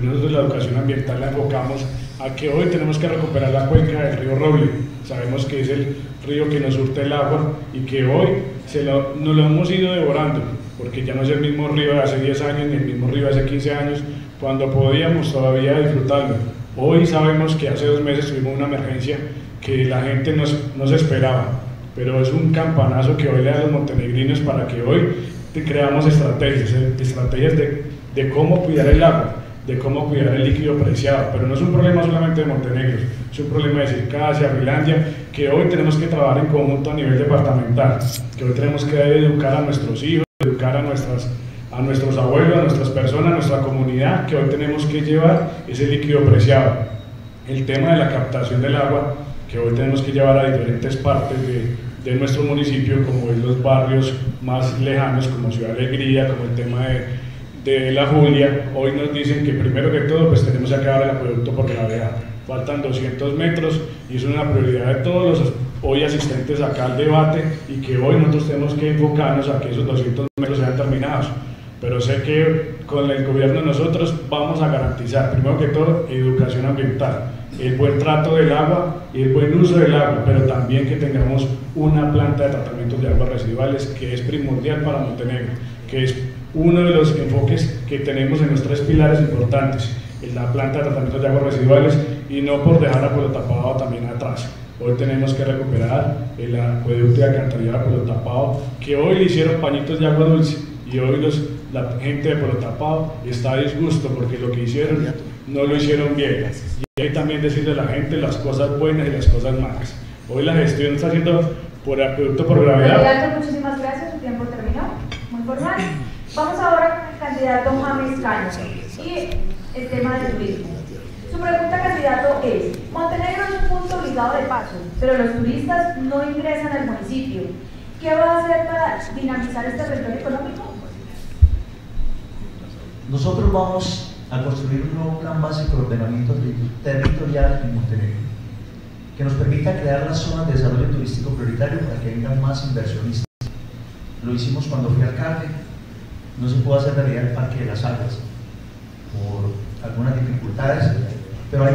Hoy nosotros la educación ambiental la enfocamos a que hoy tenemos que recuperar la cuenca del río Roble. Sabemos que es el río que nos surte el agua y que hoy nos lo hemos ido devorando, porque ya no es el mismo río de hace 10 años, ni el mismo río de hace 15 años, cuando podíamos todavía disfrutarlo. Hoy sabemos que hace 2 meses tuvimos una emergencia que la gente no se esperaba, pero es un campanazo que hoy le da a los montenegrinos para que hoy creamos estrategias de cómo cuidar el agua, de cómo cuidar el líquido preciado. Pero no es un problema solamente de Montenegro, es un problema de Circasia, Finlandia, que hoy tenemos que trabajar en conjunto a nivel departamental, que hoy tenemos que educar a nuestros hijos, educar a nuestros abuelos, a nuestras personas, a nuestra comunidad, que hoy tenemos que llevar ese líquido preciado. El tema de la captación del agua, que hoy tenemos que llevar a diferentes partes de nuestro municipio, como es los barrios más lejanos, como Ciudad Alegría, como el tema de La Julia. Hoy nos dicen que primero que todo pues tenemos que acabar el acueducto por la vea. Faltan 200 metros y es una prioridad de todos los hoy asistentes acá al debate, y que hoy nosotros tenemos que enfocarnos a que esos 200 metros sean terminados. Pero sé que con el gobierno nosotros vamos a garantizar, primero que todo, educación ambiental, el buen trato del agua y el buen uso del agua, pero también que tengamos una planta de tratamiento de aguas residuales, que es primordial para Montenegro, que es uno de los enfoques que tenemos en los tres pilares importantes, en la planta de tratamiento de aguas residuales, y no por dejar a Pueblo Tapado también atrás. Hoy tenemos que recuperar el acueducto de alcantarillado a Pueblo Tapado, que hoy le hicieron pañitos de agua dulce, y hoy la gente de Pueblo Tapado está a disgusto porque lo que hicieron no lo hicieron bien. Y hay también decirle a la gente las cosas buenas y las cosas malas. Hoy la gestión está haciendo por acueducto por gravedad. Candidato, muchísimas gracias, su tiempo terminó, muy formal. Vamos ahora con el candidato James Caña y el tema del turismo. Su pregunta, candidato, es: Montenegro es un punto obligado de paso, pero los turistas no ingresan al municipio. ¿Qué va a hacer para dinamizar este territorio económico? Nosotros vamos a construir un nuevo plan básico de ordenamiento territorial en Montenegro, que nos permita crear las zonas de desarrollo turístico prioritario para que vengan más inversionistas. Lo hicimos cuando fui alcalde, no se pudo hacer realidad el Parque de las Algas por algunas dificultades, pero hay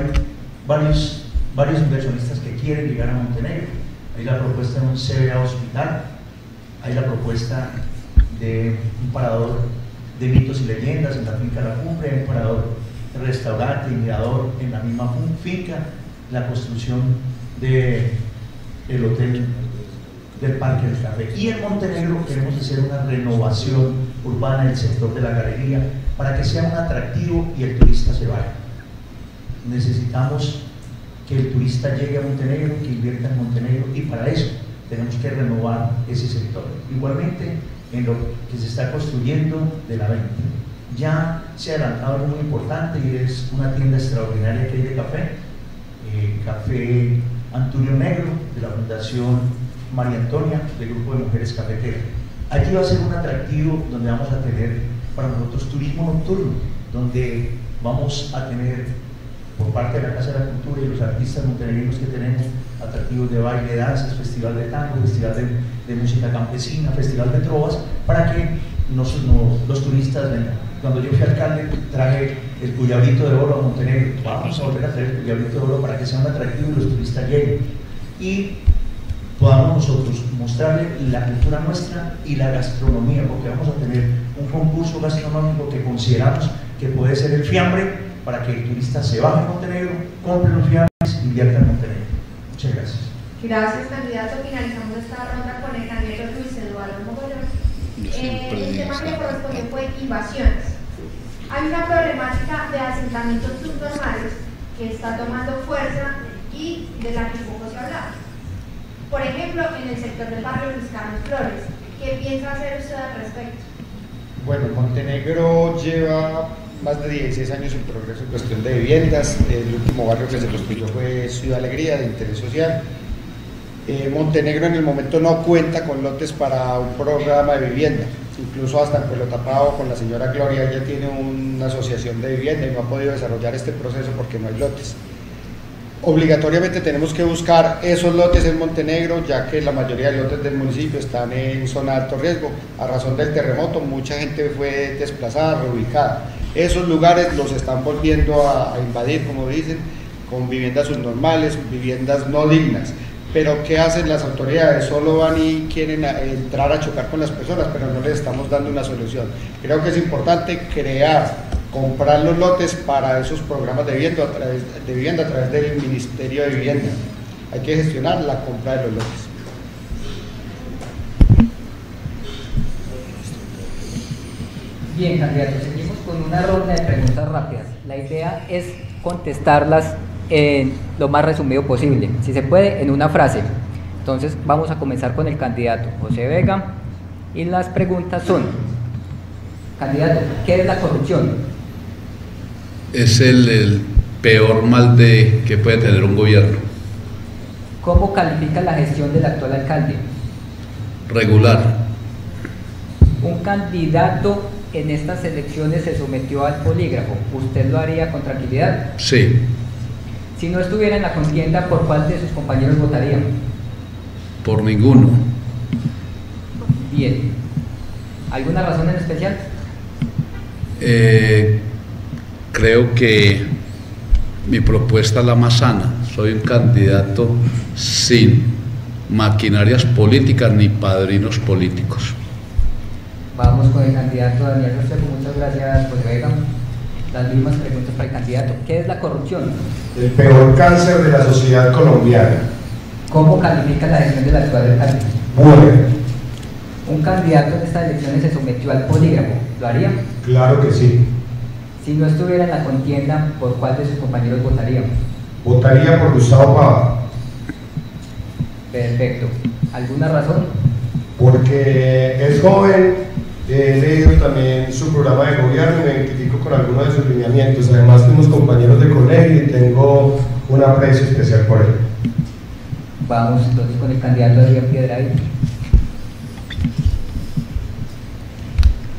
varios inversionistas que quieren llegar a Montenegro. Hay la propuesta de un CBA hospital, hay la propuesta de un parador de mitos y leyendas en la finca La Cumbre, un parador, restaurante y mirador en la misma finca, la construcción del hotel del Parque del Café. Y en Montenegro queremos hacer una renovación urbana del sector de la galería para que sea un atractivo y el turista se vaya. Necesitamos que el turista llegue a Montenegro, que invierta en Montenegro, y para eso tenemos que renovar ese sector. Igualmente, en lo que se está construyendo de la venta, ya se ha adelantado algo muy importante, y es una tienda extraordinaria que hay de café, Café Antonio Negro, de la Fundación María Antonia, del Grupo de Mujeres Cafeteras. Allí va a ser un atractivo donde vamos a tener para nosotros turismo nocturno, donde vamos a tener por parte de la Casa de la Cultura y los artistas montenegrinos que tenemos atractivos de baile, danzas, festival de tango, festival de música campesina, festival de trovas, para que los turistas vengan. Cuando yo fui alcalde traje el Cuyabito de Oro a Montenegro, vamos a volver a traer el Cuyabito de Oro para que sea un atractivo y los turistas lleguen y podamos nosotros mostrarle la cultura nuestra y la gastronomía, porque vamos a tener un concurso gastronómico que consideramos que puede ser el fiambre, para que el turista se baje a Montenegro, compre los fiambres y invierta en Montenegro. Muchas gracias. Gracias, candidato. Finalizamos esta ronda con el candidato Luis Eduardo Mogollón. El tema que le corresponde fue invasiones. Hay una problemática de asentamientos subnormales que está tomando fuerza y de la que poco se hablaba. Por ejemplo, en el sector del barrio Luis Carlos Flores, ¿qué piensa hacer usted al respecto? Bueno, Montenegro lleva más de 16 años en progreso en cuestión de viviendas. El último barrio que se construyó fue Ciudad Alegría, de interés social. Montenegro en el momento no cuenta con lotes para un programa de vivienda, incluso hasta en Pueblo Tapado con la señora Gloria, ella tiene una asociación de vivienda y no ha podido desarrollar este proceso porque no hay lotes. Obligatoriamente tenemos que buscar esos lotes en Montenegro, ya que la mayoría de lotes del municipio están en zona de alto riesgo. A razón del terremoto, mucha gente fue desplazada, reubicada. Esos lugares los están volviendo a invadir, como dicen, con viviendas subnormales, viviendas no dignas. Pero ¿qué hacen las autoridades? Solo van y quieren entrar a chocar con las personas, pero no les estamos dando una solución. Creo que es importante comprar los lotes para esos programas de vivienda a través del Ministerio de Vivienda. Hay que gestionar la compra de los lotes. Bien, candidato, seguimos con una ronda de preguntas rápidas. La idea es contestarlas en lo más resumido posible, si se puede, en una frase. Entonces vamos a comenzar con el candidato José Vega, y las preguntas son: candidato, ¿qué es la corrupción? Es el peor mal que puede tener un gobierno. ¿Cómo califica la gestión del actual alcalde? regular. Un candidato en estas elecciones se sometió al polígrafo. ¿Usted lo haría con tranquilidad? Sí. Si no estuviera en la contienda, ¿por cuál de sus compañeros votaría? Por ninguno. Bien. ¿Alguna razón en especial? Creo que mi propuesta es la más sana. Soy un candidato sin maquinarias políticas ni padrinos políticos. Vamos con el candidato Daniel Restrepo. Muchas gracias, José Vega. Las mismas preguntas para el candidato. ¿Qué es la corrupción? El peor cáncer de la sociedad colombiana. ¿Cómo califica la gestión del actual alcalde? Bueno. Un candidato en estas elecciones se sometió al polígrafo. ¿Lo haría? Claro que sí. Si no estuviera en la contienda, ¿por cuál de sus compañeros votaría? Votaría por Gustavo Pava. Perfecto. ¿Alguna razón? Porque es joven, he leído también su programa de gobierno y me identifico con algunos de sus lineamientos. Además, fuimos compañeros de colegio y tengo un aprecio especial por él. Vamos entonces con el candidato Adrián Piedrahita.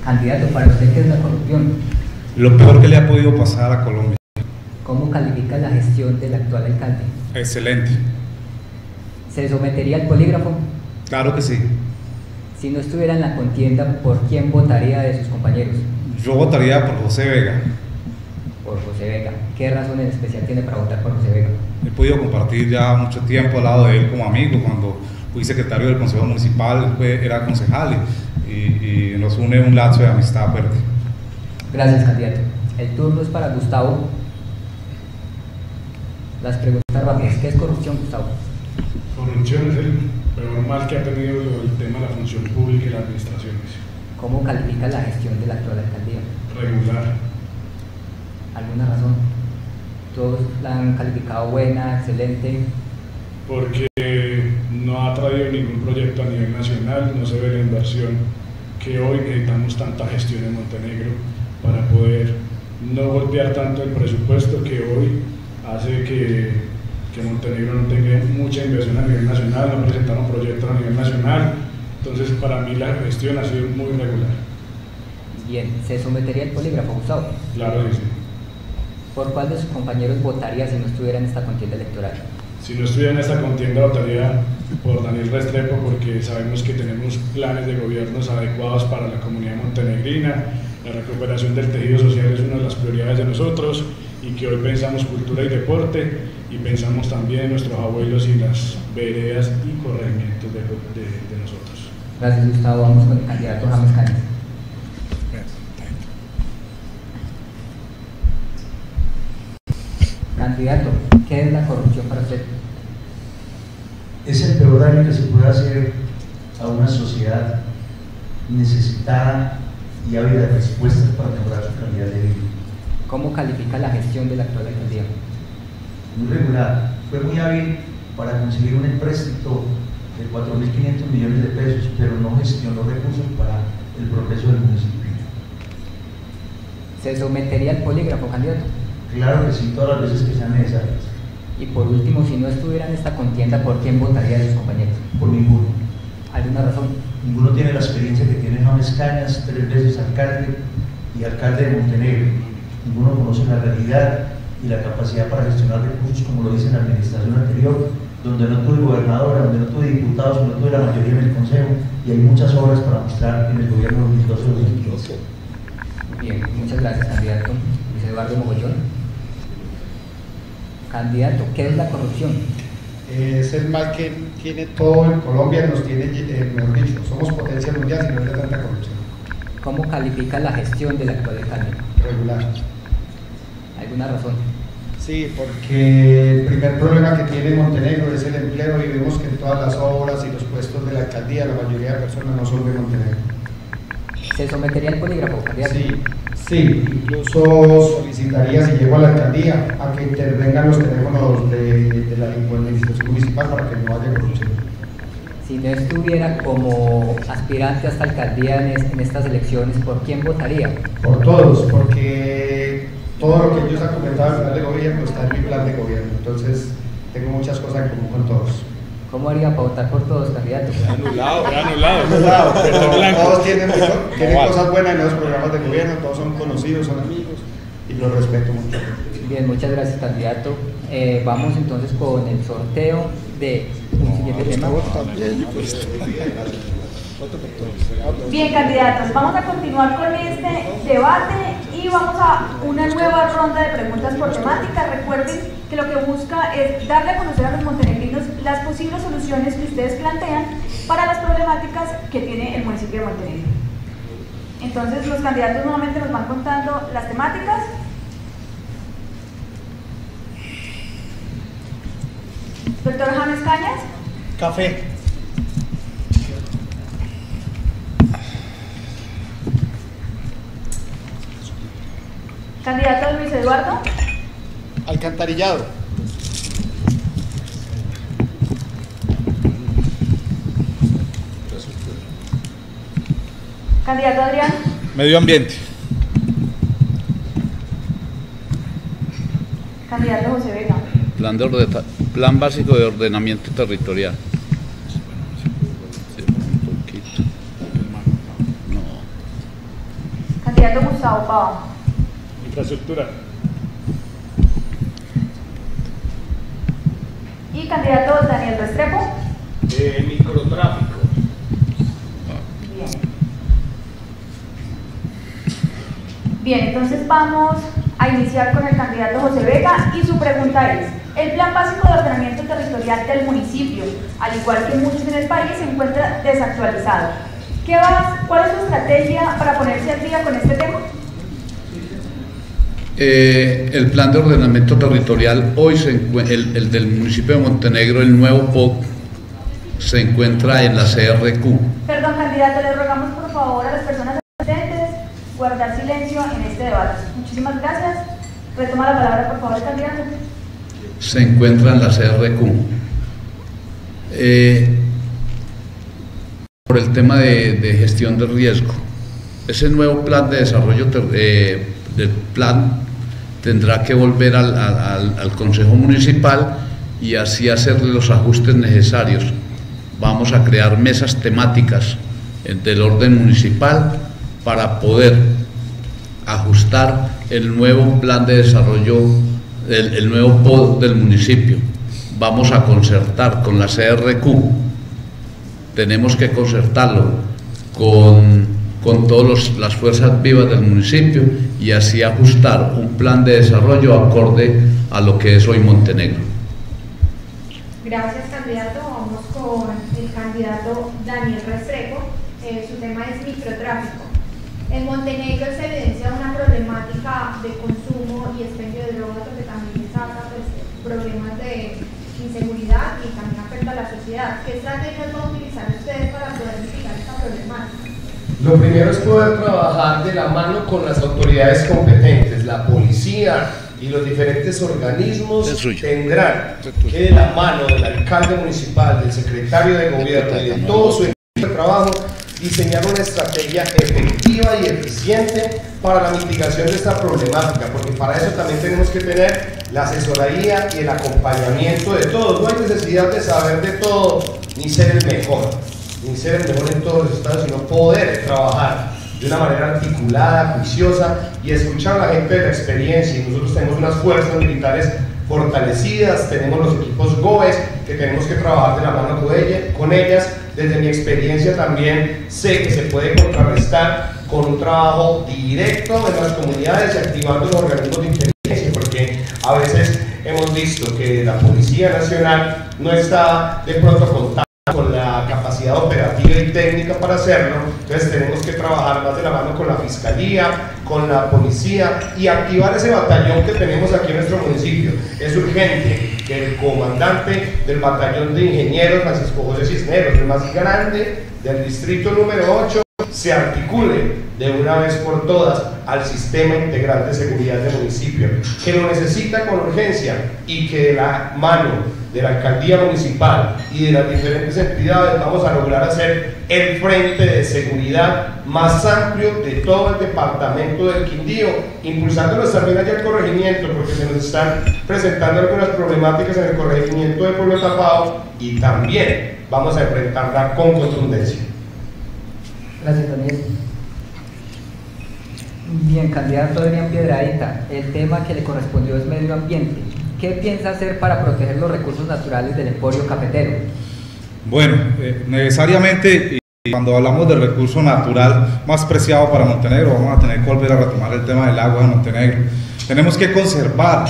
Candidato, ¿para usted qué es la corrupción? Lo peor que le ha podido pasar a Colombia. ¿Cómo califica la gestión del actual alcalde? Excelente. ¿Se sometería al polígrafo? Claro que sí. Si no estuviera en la contienda, ¿por quién votaría de sus compañeros? Yo votaría por José Vega. Por José Vega. ¿Qué razón en especial tiene para votar por José Vega? He podido compartir ya mucho tiempo al lado de él como amigo. Cuando fui secretario del Consejo Municipal, era concejal y nos une un lazo de amistad fuerte. Gracias, candidato. El turno es para Gustavo. Las preguntas rápidas. ¿Qué es corrupción, Gustavo? Corrupción es el peor mal que ha tenido el tema de la función pública y las administraciones. ¿Cómo califica la gestión de la actual alcaldía? Regular. ¿Alguna razón? Todos la han calificado buena, excelente. Porque no ha traído ningún proyecto a nivel nacional, no se ve la inversión que hoy necesitamos tanta gestión en Montenegro para poder no golpear tanto el presupuesto que hoy hace que Montenegro no tenga mucha inversión a nivel nacional, no presentaron proyectos a nivel nacional, entonces para mí la gestión ha sido muy regular. Bien, ¿se sometería el polígrafo, Gustavo? Claro que sí. ¿Por cuál de sus compañeros votaría si no estuviera en esta contienda electoral? Si no estuviera en esta contienda votaría por Daniel Restrepo, porque sabemos que tenemos planes de gobiernos adecuados para la comunidad montenegrina, la recuperación del tejido social es una de las prioridades de nosotros y que hoy pensamos cultura y deporte y pensamos también en nuestros abuelos y las veredas y corregimientos de nosotros. Gracias, Gustavo. Vamos con el candidato James Caña. Candidato, ¿qué es la corrupción para usted? Es el peor daño que se puede hacer a una sociedad necesitada y ávida de respuestas para mejorar su calidad de vida. ¿Cómo califica la gestión de la actual alcaldía? Muy regular. Fue muy hábil para conseguir un empréstito de 4.500 millones de pesos, pero no gestionó recursos para el progreso del municipio. ¿Se sometería al polígrafo, candidato? Claro que sí, todas las veces que sean necesarias. Y por último, si no estuviera en esta contienda, ¿por quién votaría de sus compañeros? Por ninguno. ¿Alguna razón? Ninguno tiene la experiencia que tiene James Caña, 3 veces alcalde y alcalde de Montenegro. Ninguno conoce la realidad y la capacidad para gestionar recursos, como lo dice en la administración anterior, donde no tuve gobernadora, donde no tuve diputados, donde no tuve la mayoría en el consejo, y hay muchas obras para mostrar en el gobierno 2012-2015. Bien, muchas gracias, candidato. Luis Eduardo Mogollón. Candidato, ¿qué es la corrupción? Es el mal que tiene todo en Colombia, nos tiene, mejor dicho, somos potencia mundial si no hay tanta corrupción. ¿Cómo califica la gestión del actual alcalde? Regular. ¿Alguna razón? Sí, porque el primer problema que tiene Montenegro es el empleo y vemos que en todas las obras y los puestos de la alcaldía la mayoría de personas no son de Montenegro. ¿Se sometería al polígrafo, candidato? Sí. Sí, incluso solicitaría, si llego a la alcaldía, a que intervengan los teléfonos de la administración municipal para que no haya corrupción. Si no estuviera como aspirante a esta alcaldía en estas elecciones, ¿por quién votaría? Por todos, porque todo lo que ellos han comentado en el plan de gobierno está en mi plan de gobierno, entonces tengo muchas cosas en común con todos. ¿Cómo haría para votar por todos, candidatos? Anulado. Todos tienen cosas buenas en los programas de gobierno, todos son conocidos, son amigos, y los respeto mucho. Bien, muchas gracias, candidato. Vamos entonces con el sorteo de un siguiente tema. Bien, candidatos, vamos a continuar con este debate y vamos a una nueva ronda de preguntas por temática. Recuerden que lo que busca es darle a conocer a los montenegrinos las posibles soluciones que ustedes plantean para las problemáticas que tiene el municipio de Montenegro. Entonces, los candidatos nuevamente nos van contando las temáticas. Doctor James Cañas. Café. Candidato Luis Eduardo. Alcantarillado. Candidato Adrián. Medio ambiente. Candidato José Vega. Plan básico de ordenamiento territorial. Candidato Gustavo Pava. Infraestructura. Y candidato Daniel Restrepo. Microtráfico. Bien. Bien, entonces vamos a iniciar con el candidato José Vega y su pregunta es: el plan básico de ordenamiento territorial del municipio, al igual que muchos en el país, se encuentra desactualizado. ¿Cuál es su estrategia para ponerse al día con este tema? El plan de ordenamiento territorial hoy, el del municipio de Montenegro, el nuevo POC, se encuentra en la CRQ. Perdón, candidato, le rogamos por favor a las personas presentes guardar silencio en este debate. Muchísimas gracias. Retoma la palabra, por favor, candidato. Se encuentra en la CRQ. Por el tema de gestión de riesgo. Ese nuevo plan de desarrollo del plan tendrá que volver al Consejo Municipal y así hacer los ajustes necesarios. Vamos a crear mesas temáticas del orden municipal para poder ajustar el nuevo plan de desarrollo, el nuevo POD del municipio. Vamos a concertar con la CRQ, tenemos que concertarlo con todas las fuerzas vivas del municipio y así ajustar un plan de desarrollo acorde a lo que es hoy Montenegro. Gracias, candidato. Vamos con el candidato Daniel Restrepo. Su tema es microtráfico. En Montenegro se evidencia una problemática de consumo y expendio de drogas, que también desata problemas de inseguridad y también afecta a la sociedad. ¿Qué estrategias van a utilizar ustedes para poder mitigar esta problemática? Lo primero es poder trabajar de la mano con las autoridades competentes. La policía y los diferentes organismos tendrán que, de la mano del alcalde municipal, del secretario de gobierno y de todo su equipo de trabajo, diseñar una estrategia efectiva y eficiente para la mitigación de esta problemática, porque para eso también tenemos que tener la asesoría y el acompañamiento de todos. No hay necesidad de saber de todo ni ser el mejor, ni ser el mejor en todos los estados, sino poder trabajar de una manera articulada, juiciosa y escuchar a la gente de la experiencia. Y nosotros tenemos unas fuerzas militares fortalecidas, tenemos los equipos GOES que tenemos que trabajar de la mano con ellas. Desde mi experiencia también sé que se puede contrarrestar con un trabajo directo de las comunidades y activando los organismos de inteligencia, porque a veces hemos visto que la Policía Nacional no está de pronto contando con la capacidad operativa y técnica para hacerlo. Entonces tenemos que trabajar más de la mano con la Fiscalía, con la Policía y activar ese batallón que tenemos aquí en nuestro municipio. Es urgente que el comandante del batallón de ingenieros, Francisco José Cisneros, el más grande del distrito número 8, se articule de una vez por todas al sistema integral de seguridad del municipio, que lo necesita con urgencia, y que de la mano de la alcaldía municipal y de las diferentes entidades vamos a lograr hacer el frente de seguridad más amplio de todo el departamento del Quindío, impulsándonos también allá al corregimiento, porque se nos están presentando algunas problemáticas en el corregimiento de Pueblo Tapado, y también vamos a enfrentarla con contundencia. Gracias, Daniel. Bien, candidato Adrián Piedrahita, el tema que le correspondió es medio ambiente. ¿Qué piensa hacer para proteger los recursos naturales del emporio cafetero? Bueno, necesariamente cuando hablamos del recurso natural más preciado para Montenegro, vamos a tener que volver a retomar el tema del agua de Montenegro. Tenemos que conservar,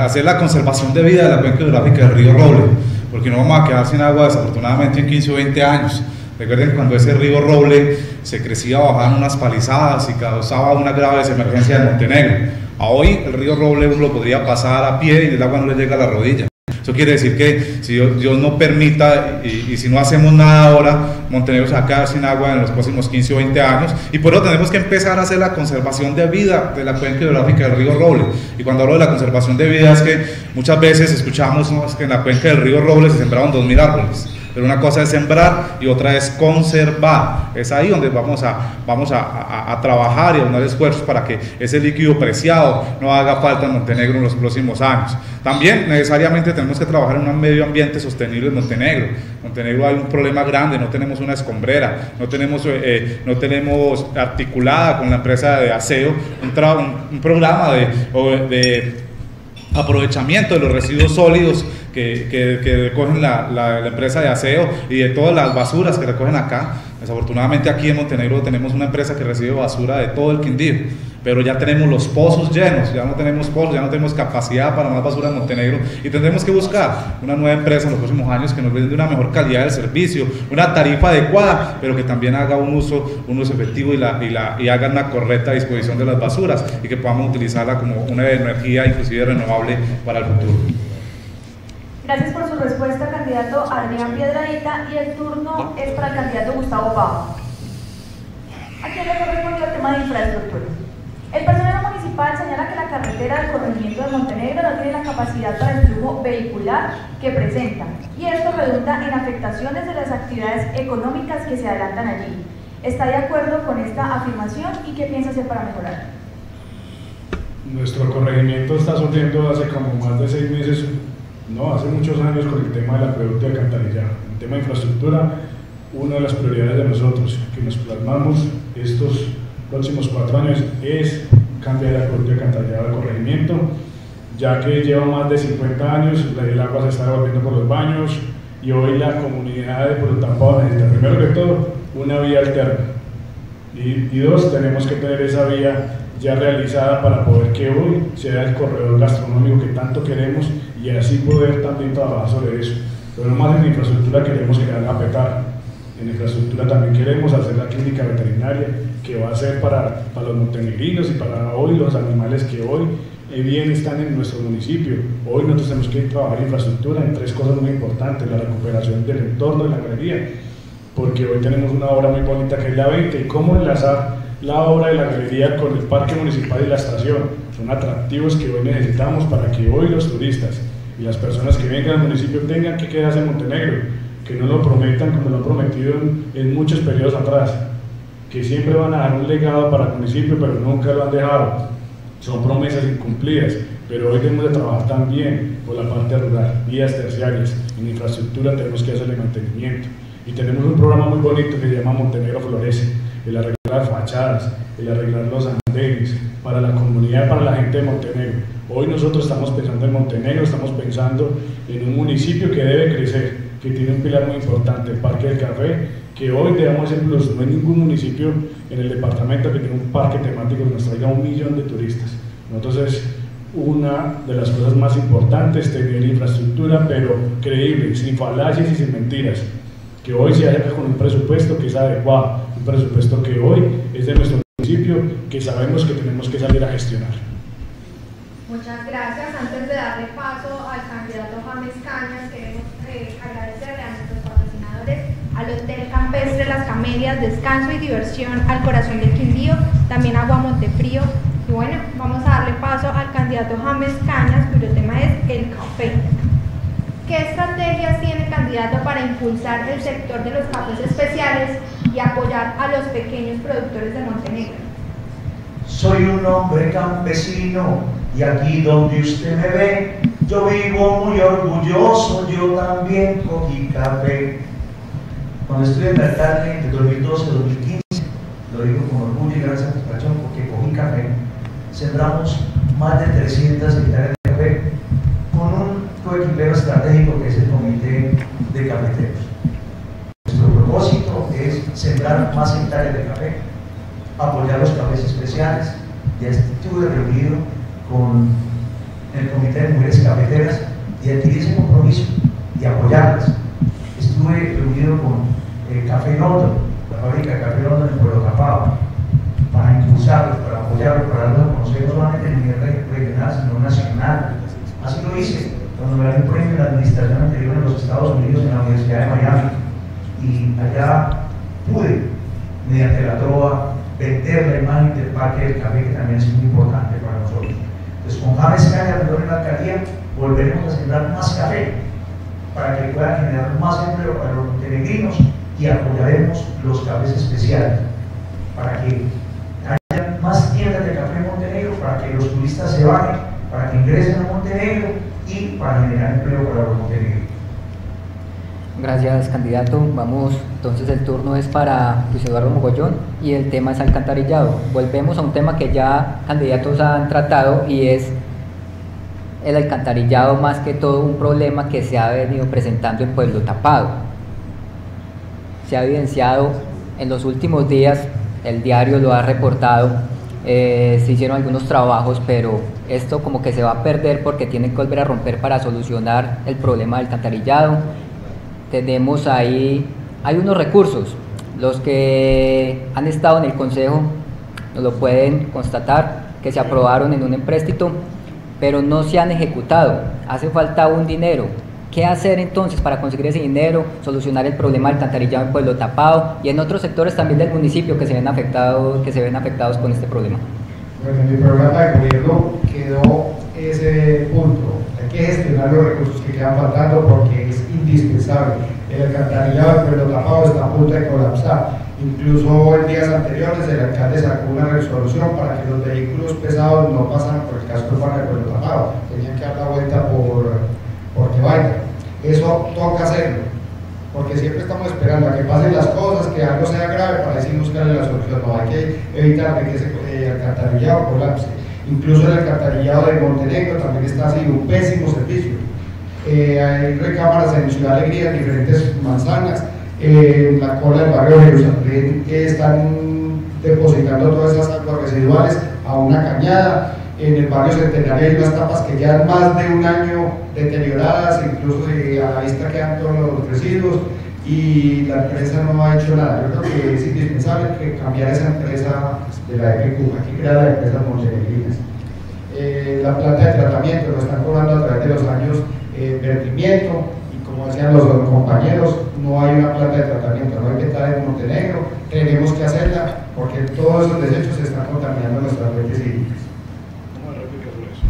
hacer la conservación de vida de la cuenca hidrográfica del río Roble, porque no vamos a quedar sin agua desafortunadamente en 15 o 20 años. Recuerden cuando ese río Roble se crecía, bajaban unas palizadas y causaba una grave desemergencia de Montenegro. A hoy el río Roble uno lo podría pasar a pie y el agua no le llega a la rodilla. Eso quiere decir que si Dios no permita y si no hacemos nada ahora, Montenegro se va a quedar sin agua en los próximos 15 o 20 años, y por eso tenemos que empezar a hacer la conservación de vida de la cuenca hidrográfica del río Roble. Y cuando hablo de la conservación de vida es que muchas veces escuchamos, ¿no?, es que en la cuenca del río Roble se sembraron 2000 árboles. Pero una cosa es sembrar y otra es conservar. Es ahí donde vamos a trabajar y a dar esfuerzos para que ese líquido preciado no haga falta en Montenegro en los próximos años. También necesariamente tenemos que trabajar en un medio ambiente sostenible en Montenegro. En Montenegro hay un problema grande, no tenemos una escombrera, no tenemos articulada con la empresa de aseo un programa de aprovechamiento de los residuos sólidos que recogen la empresa de aseo y de todas las basuras que recogen acá. Desafortunadamente aquí en Montenegro tenemos una empresa que recibe basura de todo el Quindío, pero ya tenemos los pozos llenos, ya no tenemos pozos, ya no tenemos capacidad para más basura en Montenegro, y tendremos que buscar una nueva empresa en los próximos años que nos brinde una mejor calidad del servicio, una tarifa adecuada, pero que también haga un uso efectivo y haga una correcta disposición de las basuras, y que podamos utilizarla como una energía inclusive renovable para el futuro. Gracias por su respuesta, candidato Adrián Piedrahita, y el turno es para el candidato Gustavo Pava. ¿A quién le corresponde el tema de infraestructura? El personero municipal señala que la carretera del corregimiento de Montenegro no tiene la capacidad para el flujo vehicular que presenta, y esto redunda en afectaciones de las actividades económicas que se adelantan allí. ¿Está de acuerdo con esta afirmación y qué piensa hacer para mejorar? Nuestro corregimiento está sufriendo hace como más de 6 meses, no, hace muchos años, con el tema del acueducto y alcantarillado. El tema de infraestructura, una de las prioridades de nosotros, que nos plasmamos estos próximos 4 años, es cambiar el acueducto y alcantarillado del corregimiento, ya que lleva más de 50 años, el agua se está devolviendo por los baños, y hoy la comunidad de Pueblo Tapado necesita, primero que todo, una vía alterna. Y dos, tenemos que tener esa vía ya realizada para poder que hoy sea el corredor gastronómico que tanto queremos, y así poder también trabajar sobre eso. Pero no más en infraestructura queremos crear la petar, en infraestructura también queremos hacer la clínica veterinaria, que va a ser para los montenegrinos y para hoy los animales que hoy bien están en nuestro municipio. Hoy nosotros tenemos que trabajar infraestructura en 3 cosas muy importantes: la recuperación del entorno de la galería, porque hoy tenemos una obra muy bonita que es la 20, y cómo enlazar la obra de la galería con el parque municipal y la estación. Son atractivos que hoy necesitamos para que hoy los turistas y las personas que vengan al municipio tengan que quedarse en Montenegro, que no lo prometan como lo han prometido en muchos periodos atrás, que siempre van a dar un legado para el municipio, pero nunca lo han dejado. Son promesas incumplidas, pero hoy tenemos que trabajar también por la parte rural, vías terciarias, en infraestructura tenemos que hacerle mantenimiento. Y tenemos un programa muy bonito que se llama Montenegro Florece, el arreglar fachadas, el arreglar los andenes, para la comunidad, para la gente de Montenegro. Hoy nosotros estamos pensando en Montenegro, estamos pensando en un municipio que debe crecer, que tiene un pilar muy importante, el Parque del Café, que hoy le damos el plus. No hay ningún municipio en el departamento que tenga un parque temático que nos traiga 1 millón de turistas. Entonces, una de las cosas más importantes es tener infraestructura, pero creíble, sin falacias y sin mentiras, que hoy se haga con un presupuesto que es adecuado, un presupuesto que hoy es de nuestro municipio, que sabemos que tenemos que salir a gestionar. Muchas gracias. Antes de darle paso al candidato James Cañas, queremos agradecerle a nuestros patrocinadores, a al Hotel Campestre Las Camelias, descanso y diversión al corazón del Quindío, también Agua Montefrío. Y bueno, vamos a darle paso al candidato James Cañas, cuyo tema es el café. ¿Qué estrategias tiene el candidato para impulsar el sector de los cafés especiales y apoyar a los pequeños productores de Montenegro? Soy un hombre campesino y aquí donde usted me ve, yo vivo muy orgulloso, yo también cogí café. Cuando estuve en la tarde entre 2012 y 2015, lo digo con orgullo y gran satisfacción porque cogí café, sembramos más de 300 hectáreas de café con un coequipero estratégico que es el Comité de Cafeteros. Nuestro propósito es sembrar más hectáreas de café, apoyar los cafés especiales. Ya estuve reunido con el Comité de Mujeres Cafeteras y adquirí ese compromiso de apoyarlas. Estuve reunido con Café Rondo, la fábrica de Café Rondo en el pueblo Capao, para impulsarlos, para apoyarlos, para darlos a conocer no solamente a nivel regional, sino nacional. Así lo hice cuando gané un premio en la administración anterior en los Estados Unidos, en la Universidad de Miami, y allá pude, mediante la trova, vender la imagen del Parque del Café, que también es muy importante para nosotros. Entonces, con James Caña Rendón en la alcaldía, volveremos a sembrar más café para que puedan generar más empleo para los montenegrinos y apoyaremos los cafés especiales para que haya más tiendas de café en Montenegro, para que los turistas se vayan, para que ingresen a Montenegro y para generar empleo para los montenegrinos. Gracias, candidato. Vamos, entonces el turno es para Luis Eduardo Mogollón y el tema es alcantarillado. Volvemos a un tema que ya candidatos han tratado y es el alcantarillado, más que todo un problema que se ha venido presentando en Pueblo Tapado. Se ha evidenciado en los últimos días, el diario lo ha reportado, se hicieron algunos trabajos, pero esto como que se va a perder porque tienen que volver a romper para solucionar el problema del alcantarillado. Tenemos ahí, hay unos recursos, los que han estado en el Consejo nos lo pueden constatar, que se aprobaron en un empréstito, pero no se han ejecutado, hace falta un dinero. ¿Qué hacer entonces para conseguir ese dinero, solucionar el problema del alcantarillado en Pueblo Tapado y en otros sectores también del municipio que se ven afectados, con este problema? Bueno, en mi programa de gobierno quedó ese punto, hay que gestionar los recursos que quedan faltando porque es indispensable. El alcantarillado en Pueblo Tapado está a punto de colapsar. Incluso en días anteriores el alcalde sacó una resolución para que los vehículos pesados no pasaran por el casco urbano de Pueblo Tapado, tenían que dar la vuelta por que vaya. Eso toca hacerlo, porque siempre estamos esperando a que pasen las cosas, que algo sea grave para decir buscarle la solución. No, hay que evitar que ese alcantarillado colapse. Incluso el alcantarillado de Montenegro también está haciendo un pésimo servicio. Hay recámaras en Ciudad Alegría, en diferentes manzanas, en la cola del barrio de Jerusalén, que están depositando todas esas aguas residuales a una cañada. En el barrio Centenario hay unas tapas que quedan más de un año deterioradas, incluso a la vista quedan todos los residuos y la empresa no ha hecho nada. Yo creo que es indispensable que cambiar esa empresa de la CRQ, aquí creada la empresa montenegrinas. La planta de tratamiento lo están cobrando a través de los años vertimiento y, como decían los compañeros, no hay una planta de tratamiento, no hay que estar en Montenegro, tenemos que hacerla porque todos esos desechos se están contaminando nuestras redes hídricas.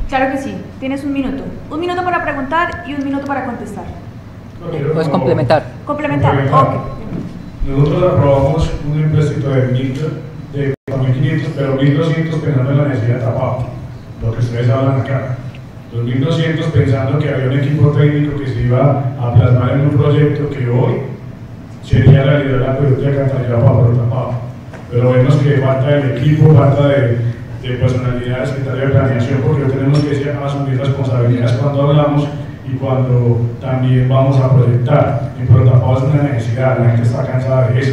Claro que sí, tienes un minuto. Un minuto para preguntar y un minuto para contestar. Puedes complementar. Complementar. Okay. Nosotros aprobamos un empréstito de 4.500, pero 1.200 pensando en la necesidad tapada, lo que ustedes hablan acá. 2.200 pensando que había un equipo técnico que se iba a plasmar en un proyecto que hoy sería la realidad de la producción de alcantarillado para Pueblo Tapado. Pero vemos que falta del equipo, falta de personalidad, secretario de planeación, porque tenemos que asumir responsabilidades cuando hablamos y cuando también vamos a proyectar. Y por otro lado es una necesidad, la gente está cansada de eso,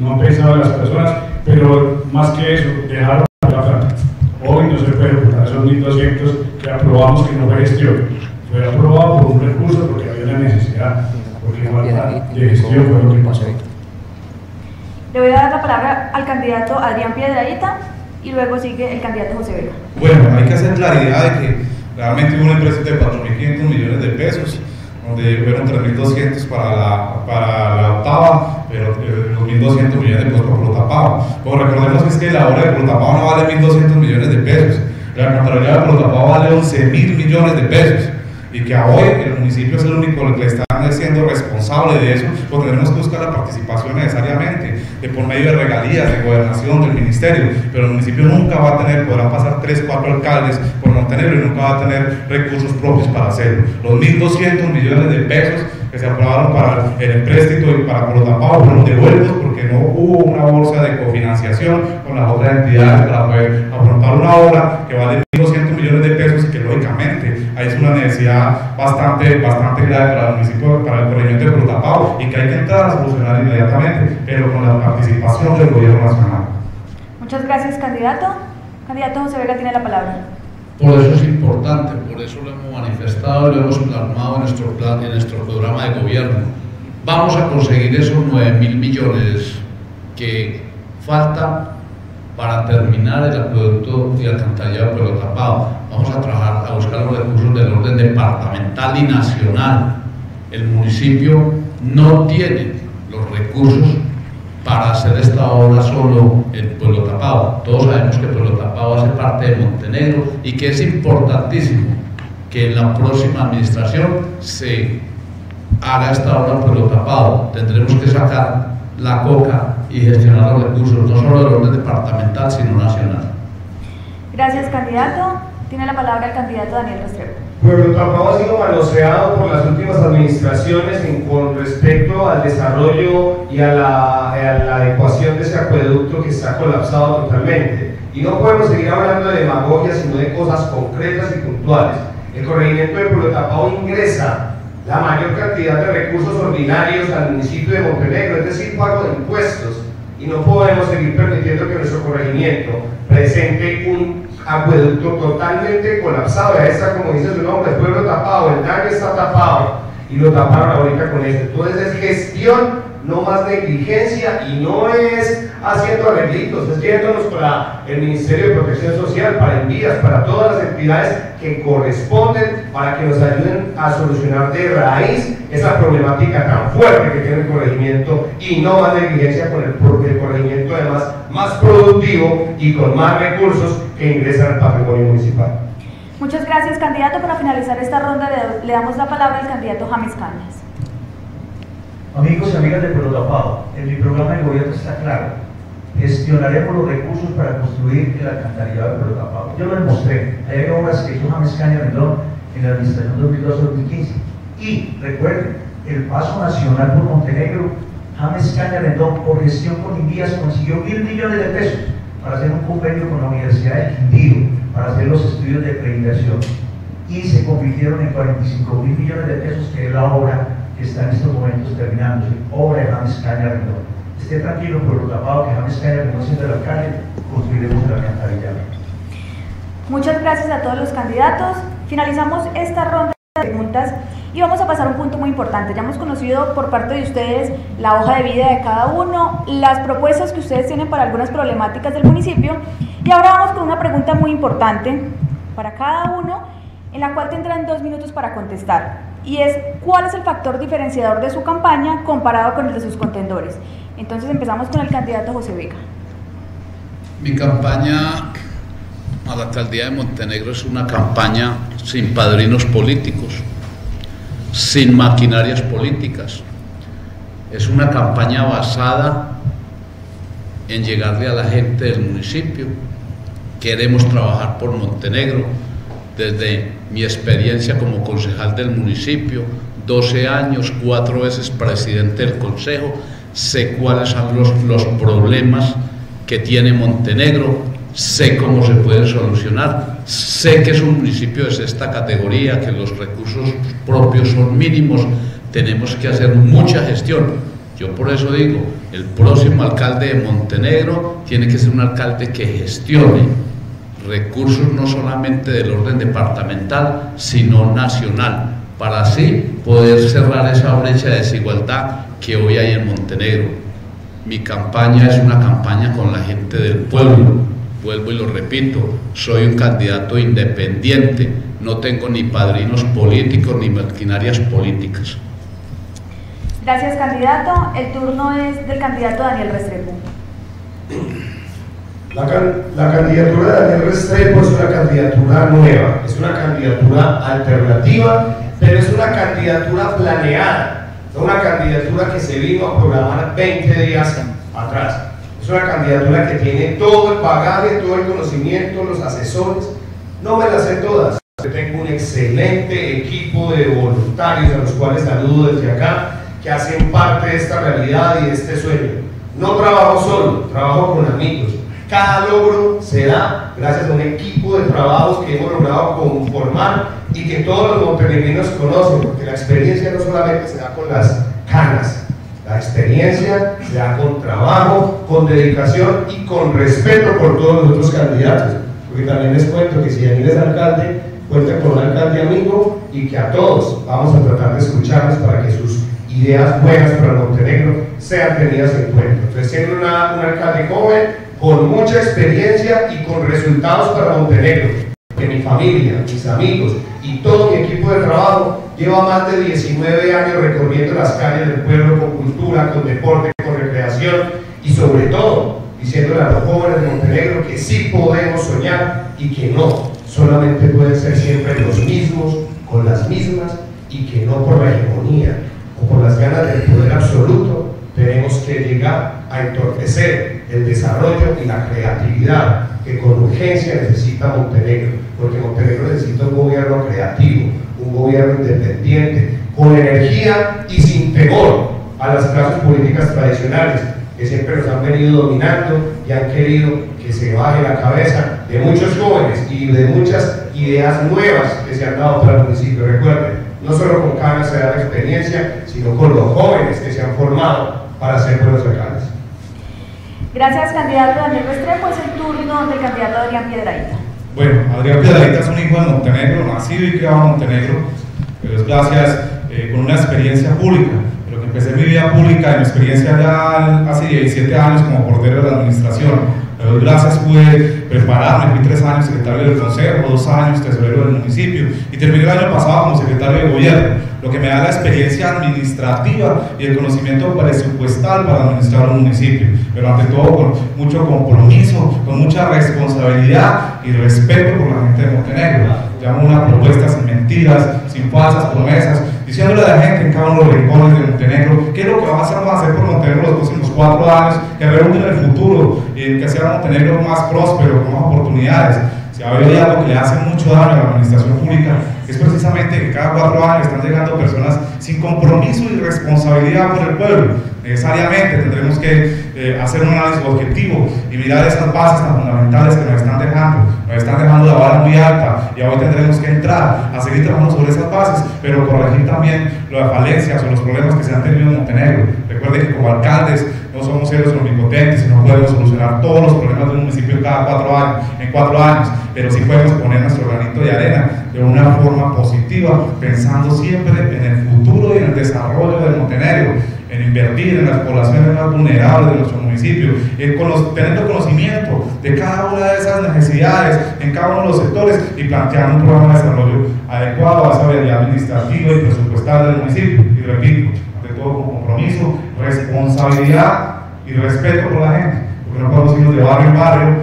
no han pensado en las personas, pero más que eso, dejarlo a la planta. Hoy no se puede ocultar esos 1.200 que aprobamos que no fue gestión, fue aprobado por un recurso porque había una necesidad, porque falta de gestión fue lo que pasó. Le voy a dar la palabra al candidato Adrián Piedrahita, y luego sigue el candidato José Vega. Bueno, hay que hacer claridad de que realmente hubo un empréstito de 4.500 millones de pesos, fueron 3.200 para la octava, pero los 1.200 millones de pesos por protapado. Como recordemos que es que la obra de protapado no vale 1.200 millones de pesos, la alcantarilla de protapado vale 11.000 millones de pesos, y que hoy el municipio es el único que le está siendo responsable de eso, pues tenemos que buscar la participación necesariamente, de por medio de regalías, de gobernación, del ministerio, pero el municipio nunca va a tener, podrán pasar 3, 4 alcaldes por no tenerlo y nunca va a tener recursos propios para hacerlo. Los 1.200 millones de pesos que se aprobaron para el empréstito y para protapado, los devuelvos porque no hubo una bolsa de cofinanciación con las otras entidades para poder afrontar una obra que vale 1.200 millones de pesos y que lógicamente es una necesidad bastante grave para el municipio, para el corregimiento de Protapado, y que hay que entrar a solucionar inmediatamente, pero con la participación del gobierno nacional. Muchas gracias, candidato. Candidato José Vega tiene la palabra. Por eso es importante, por eso lo hemos manifestado y lo hemos plasmado en nuestro plan, en nuestro programa de gobierno. Vamos a conseguir esos 9.000 millones que faltan para terminar el acueducto y alcantarillado pero tapado. Vamos a trabajar, a buscar los recursos del orden departamental y nacional. El municipio no tiene los recursos para hacer esta obra solo en Pueblo Tapado. Todos sabemos que Pueblo Tapado hace parte de Montenegro y que es importantísimo que en la próxima administración se haga esta obra en Pueblo Tapado. Tendremos que sacar la coca y gestionar los recursos, no solo del orden departamental, sino nacional. Gracias, candidato. Tiene la palabra el candidato Daniel Restrepo. Pueblo Tapado ha sido manoseado por las últimas administraciones con respecto al desarrollo y a la adecuación de ese acueducto que está colapsado totalmente. Y no podemos seguir hablando de demagogia, sino de cosas concretas y puntuales. El corregimiento de Pueblo Tapado ingresa la mayor cantidad de recursos ordinarios al municipio de Montenegro, es decir, pago de impuestos, y no podemos seguir permitiendo que nuestro corregimiento presente un acueducto totalmente colapsado. Ya está, como dice su nombre, el pueblo tapado, el daño está tapado y lo taparon ahorita con esto. Entonces es gestión, no más negligencia, y no es haciendo arreglitos, es yéndonos para el Ministerio de Protección Social, para Envías, para todas las entidades que corresponden, para que nos ayuden a solucionar de raíz esa problemática tan fuerte que tiene el corregimiento, y no más negligencia con el corregimiento, además más productivo y con más recursos que ingresan al patrimonio municipal. Muchas gracias, candidato. Para finalizar esta ronda le damos la palabra al candidato James Cañas. Amigos y amigas de Pueblo Tapado, en mi programa de gobierno está claro: gestionaremos los recursos para construir el alcantarillado de Pueblo Tapado. Yo lo demostré, hay obras que hizo James Caña Rendón en la administración 2012-2015. Y recuerden, el paso nacional por Montenegro, James Caña Rendón, por gestión con Indías, consiguió 1.000 millones de pesos para hacer un convenio con la Universidad de Quindío, para hacer los estudios de acreditación. Y se convirtieron en 45.000 millones de pesos, que es la obra que está en estos momentos terminando, obra de James Caña Rendón. Esté tranquilo, Pueblo Tapado, que James Caña Rendón siendo el alcalde, construiremos la alcantarilla. Muchas gracias a todos los candidatos. Finalizamos esta ronda de preguntas y vamos a pasar a un punto muy importante. Ya hemos conocido por parte de ustedes la hoja de vida de cada uno, las propuestas que ustedes tienen para algunas problemáticas del municipio, y ahora vamos con una pregunta muy importante para cada uno, en la cual tendrán 2 minutos para contestar, y es: ¿cuál es el factor diferenciador de su campaña comparado con el de sus contendores? Entonces empezamos con el candidato José Vega. Mi campaña a la alcaldía de Montenegro es una campaña sin padrinos políticos, sin maquinarias políticas. Es una campaña basada en llegarle a la gente del municipio. Queremos trabajar por Montenegro. Desde mi experiencia como concejal del municipio, 12 años, 4 veces presidente del consejo, sé cuáles son los problemas que tiene Montenegro, sé cómo se pueden solucionar, sé que es un municipio de 6.ª categoría, que los recursos propios son mínimos, tenemos que hacer mucha gestión. Yo por eso digo, el próximo alcalde de Montenegro tiene que ser un alcalde que gestione recursos no solamente del orden departamental, sino nacional, para así poder cerrar esa brecha de desigualdad que hoy hay en Montenegro. Mi campaña es una campaña con la gente del pueblo. Vuelvo y lo repito, soy un candidato independiente, No tengo ni padrinos políticos ni maquinarias políticas. Gracias, candidato. El turno es del candidato Daniel Restrepo. La candidatura de Daniel Restrepo es una candidatura nueva, es una candidatura alternativa, pero es una candidatura planeada, no una candidatura que se vino a programar 20 días atrás. Es una candidatura que tiene todo el bagaje, todo el conocimiento, los asesores. No me las sé todas. Tengo un excelente equipo de voluntarios a los cuales saludo desde acá, que hacen parte de esta realidad y de este sueño. No trabajo solo, trabajo con amigos. Cada logro se da gracias a un equipo de trabajo que hemos logrado conformar y que todos los montenegrinos conocen, porque la experiencia no solamente se da con las canas, la experiencia se da con trabajo, con dedicación y con respeto por todos los otros candidatos, porque también les cuento que si Daniel es alcalde, cuenta con un alcalde amigo y que a todos vamos a tratar de escucharlos para que sus ideas buenas para Montenegro sean tenidas en cuenta. Entonces, siendo un alcalde joven, con mucha experiencia y con resultados para Montenegro, que mi familia, mis amigos y todo mi equipo de trabajo lleva más de 19 años recorriendo las calles del pueblo con cultura, con deporte, con recreación y sobre todo diciéndole a los jóvenes de Montenegro que sí podemos soñar y que no solamente pueden ser siempre los mismos, con las mismas, y que no por la hegemonía o por las ganas del poder absoluto tenemos que llegar a entorpecer el desarrollo y la creatividad que con urgencia necesita Montenegro, porque Montenegro necesita un gobierno creativo, un gobierno independiente, con energía y sin temor a las clases políticas tradicionales que siempre nos han venido dominando y han querido que se baje la cabeza de muchos jóvenes y de muchas ideas nuevas que se han dado para el municipio. Recuerden, no solo con Cana se da la experiencia, sino con los jóvenes que se han formado para ser buenos alcaldes. Gracias, candidato Daniel Restrepo. Es el turno del candidato Adrián Piedrahita. Bueno, Adrián Piedrahita es un hijo de Montenegro, nacido y criado en Montenegro, pero es gracias con una experiencia pública. Pero que empecé mi vida pública, mi experiencia ya hace 17 años como portero de la administración. Pero gracias pude prepararme, fui 3 años secretario del consejo, 2 años tesorero del municipio y terminé el año pasado como secretario de gobierno, lo que me da la experiencia administrativa y el conocimiento presupuestal para administrar un municipio, pero ante todo con mucho compromiso, con mucha responsabilidad y respeto por la gente de Montenegro. Llamo una propuesta sin mentiras, sin falsas promesas, diciéndole a la gente en cada uno de los rincones de Montenegro qué es lo que vamos a hacer por Montenegro los próximos 4 años, que reúnen el futuro y que sea Montenegro más próspero, con más oportunidades. Si ha habido algo que le hace mucho daño a la administración pública, es precisamente que cada 4 años están llegando personas sin compromiso y responsabilidad por el pueblo. Necesariamente tendremos que hacer un análisis objetivo y mirar esas bases tan fundamentales que nos están dejando la vara muy alta, y hoy tendremos que entrar a seguir trabajando sobre esas bases, pero corregir también las falencias o los problemas que se han tenido en Montenegro. Recuerden que como alcaldes no somos héroes omnipotentes y no podemos solucionar todos los problemas de un municipio cada 4 años, en 4 años, pero sí podemos poner nuestro granito de arena de una forma positiva, pensando siempre en el futuro y en el desarrollo de Montenegro, en invertir en las poblaciones más vulnerables de nuestro municipio, teniendo conocimiento de cada una de esas necesidades en cada uno de los sectores y planteando un programa de desarrollo adecuado a esa realidad administrativa y presupuestal del municipio. Y repito, ante todo con compromiso, responsabilidad y respeto por la gente, porque no podemos irnos de barrio en barrio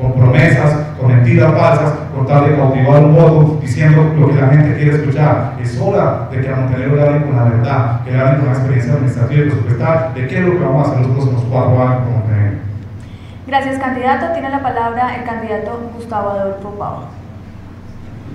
con promesas, con mentiras falsas, con tal de cautivar un voto, diciendo lo que la gente quiere escuchar. Es hora de que a Montenegro le hablen con la verdad, que le hablen con la experiencia administrativa y presupuestal de qué es lo que vamos a hacer los próximos 4 años con Montenegro. Gracias, candidato. Tiene la palabra el candidato Gustavo Adolfo Pava.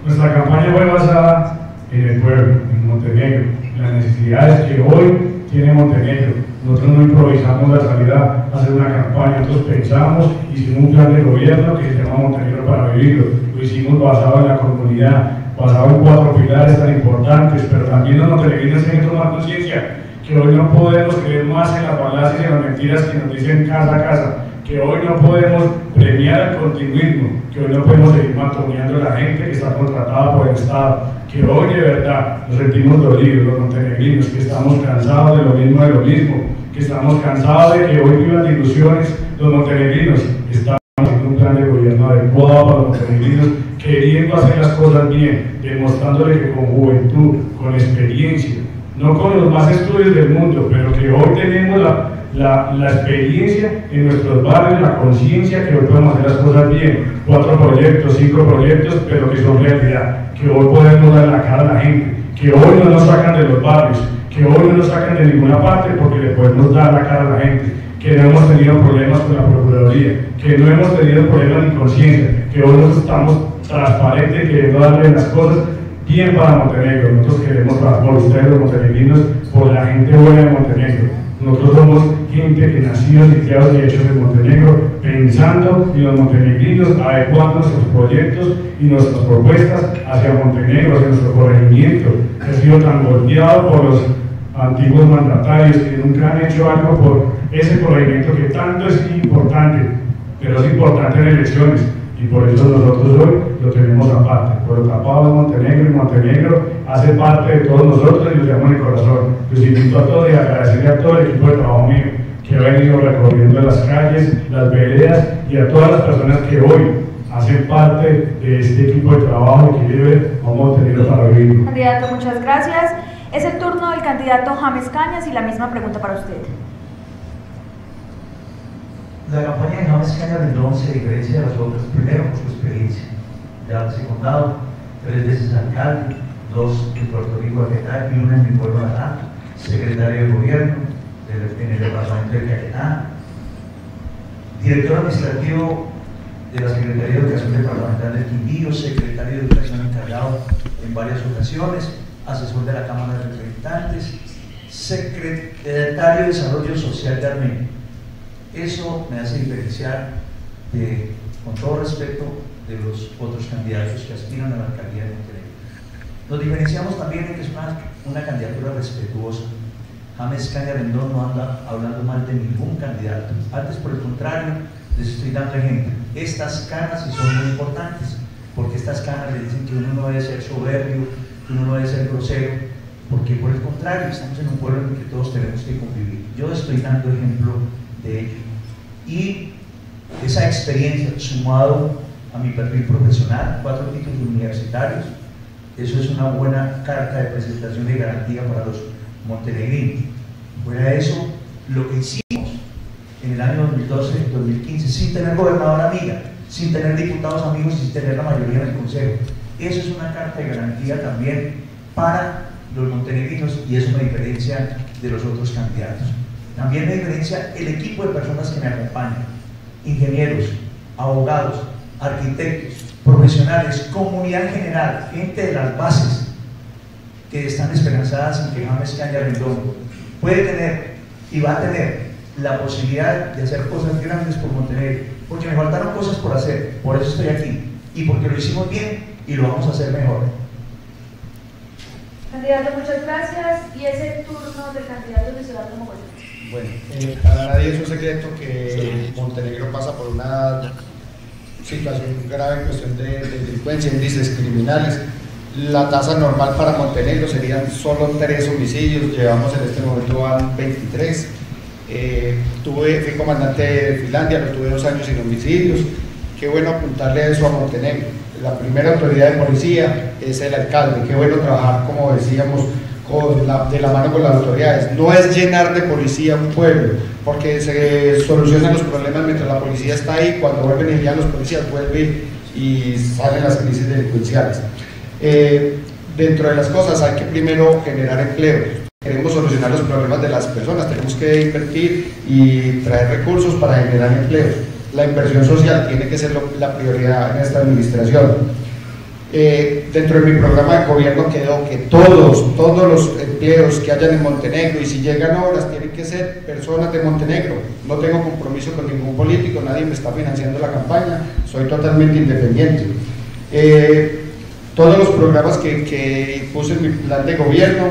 Nuestra campaña fue basada en el pueblo, en Montenegro, en las necesidades que hoy tiene Montenegro. Nosotros no improvisamos la salida a hacer una campaña, nosotros pensamos, hicimos un plan de gobierno que se llama Montenegro para vivirlo. Lo hicimos basado en la comunidad, basado en 4 pilares tan importantes, pero también los montenegrinos tienen que tomar conciencia que hoy no podemos creer más en las falacias y en las mentiras que nos dicen casa a casa, que hoy no podemos premiar el continuismo, que hoy no podemos seguir mantoneando a la gente que está contratada por el Estado, que hoy de verdad nos sentimos dolidos los montenegrinos, que estamos cansados de lo mismo, que estamos cansados de que hoy vivan de ilusiones los montenegrinos. Estamos en un plan de gobierno adecuado para los montenegrinos queriendo hacer las cosas bien, demostrándole que con juventud, con experiencia, no con los más estudios del mundo, pero que hoy tenemos la experiencia en nuestros barrios, la conciencia que hoy podemos hacer las cosas bien, 4 proyectos, 5 proyectos, pero que son realidad, que hoy podemos dar la cara a la gente, que hoy no nos sacan de los barrios, que hoy no nos sacan de ninguna parte porque le podemos dar la cara a la gente, que no hemos tenido problemas con la Procuraduría, que no hemos tenido problemas ni conciencia, que hoy nos estamos transparentes, queriendo darle las cosas bien para Montenegro. Nosotros queremos trabajar por ustedes los montenegrinos, por la gente buena de Montenegro. Nosotros somos gente que nacidos y creados y hechos en Montenegro, pensando en los montenegrinos, adecuando nuestros proyectos y nuestras propuestas hacia Montenegro, hacia nuestro corregimiento, que ha sido tan golpeado por los antiguos mandatarios que nunca han hecho algo por ese corregimiento que tanto es importante, pero es importante en elecciones, y por eso nosotros hoy lo tenemos aparte. Por lo tapado de Montenegro, y Montenegro hace parte de todos nosotros y lo tenemos en el corazón. Los invito a todos y agradecerle a todo el equipo de trabajo mío que ha venido recorriendo las calles, las veredas, y a todas las personas que hoy hacen parte de este equipo de trabajo que vive vamos a tener para vivir. Candidato, muchas gracias. Es el turno del candidato James Cañas y la misma pregunta para usted. La campaña de James Caña Rendón se diferencia de las otras, primero por su experiencia, ya secundado, 3 veces alcalde, 2 en Puerto Rico, Caquetá, y 1 en mi pueblo, Ará, secretario de gobierno en el departamento de Caquetá, director administrativo de la Secretaría de Educación Departamental del Quindío, secretario de Educación encargado en varias ocasiones, asesor de la Cámara de Representantes, secretario de Desarrollo Social de Armenia. Eso me hace diferenciar, con todo respeto, de los otros candidatos que aspiran a la alcaldía de Montenegro. Nos diferenciamos también en que es una candidatura respetuosa. James Caña Rendón no anda hablando mal de ningún candidato. Antes, por el contrario, les estoy dando ejemplo. Estas canas sí son muy importantes, porque estas canas le dicen que uno no debe ser soberbio, que uno no debe ser grosero, porque por el contrario, estamos en un pueblo en el que todos tenemos que convivir. Yo estoy dando ejemplo de ello. Y esa experiencia, sumado a mi perfil profesional, 4 títulos universitarios, eso es una buena carta de presentación y garantía para los montenegrinos. Fuera de eso, lo que hicimos en el año 2012-2015, sin tener gobernadora amiga, sin tener diputados amigos, sin tener la mayoría en el consejo, eso es una carta de garantía también para los montenegrinos, y es una diferencia de los otros candidatos. También me diferencia el equipo de personas que me acompañan: ingenieros, abogados, arquitectos, profesionales, comunidad general, gente de las bases que están esperanzadas en que James Caña Rendón puede tener y va a tener la posibilidad de hacer cosas grandes por Montenegro, porque me faltaron cosas por hacer, por eso estoy aquí y porque lo hicimos bien y lo vamos a hacer mejor. Candidato, muchas gracias, y es el turno del candidato Luis Eduardo Mogollón. Bueno, para nadie es un secreto que Montenegro pasa por una situación grave en cuestión de delincuencia, índices criminales. La tasa normal para Montenegro serían solo 3 homicidios, llevamos en este momento a 23. Fui comandante de Finlandia, lo tuve 2 años sin homicidios. Qué bueno apuntarle eso a Montenegro. La primera autoridad de policía es el alcalde, qué bueno trabajar, como decíamos, de la mano con las autoridades. No es llenar de policía un pueblo, porque se solucionan los problemas mientras la policía está ahí. Cuando vuelven y ya los policías vuelven y salen las crisis delincuenciales. Dentro de las cosas hay que primero generar empleo. Queremos solucionar los problemas de las personas, tenemos que invertir y traer recursos para generar empleo. La inversión social tiene que ser la prioridad en esta administración. Dentro de mi programa de gobierno quedó que todos los empleos que hayan en Montenegro, y si llegan obras, tienen que ser personas de Montenegro. No tengo compromiso con ningún político, nadie me está financiando la campaña, soy totalmente independiente. Todos los programas que puse en mi plan de gobierno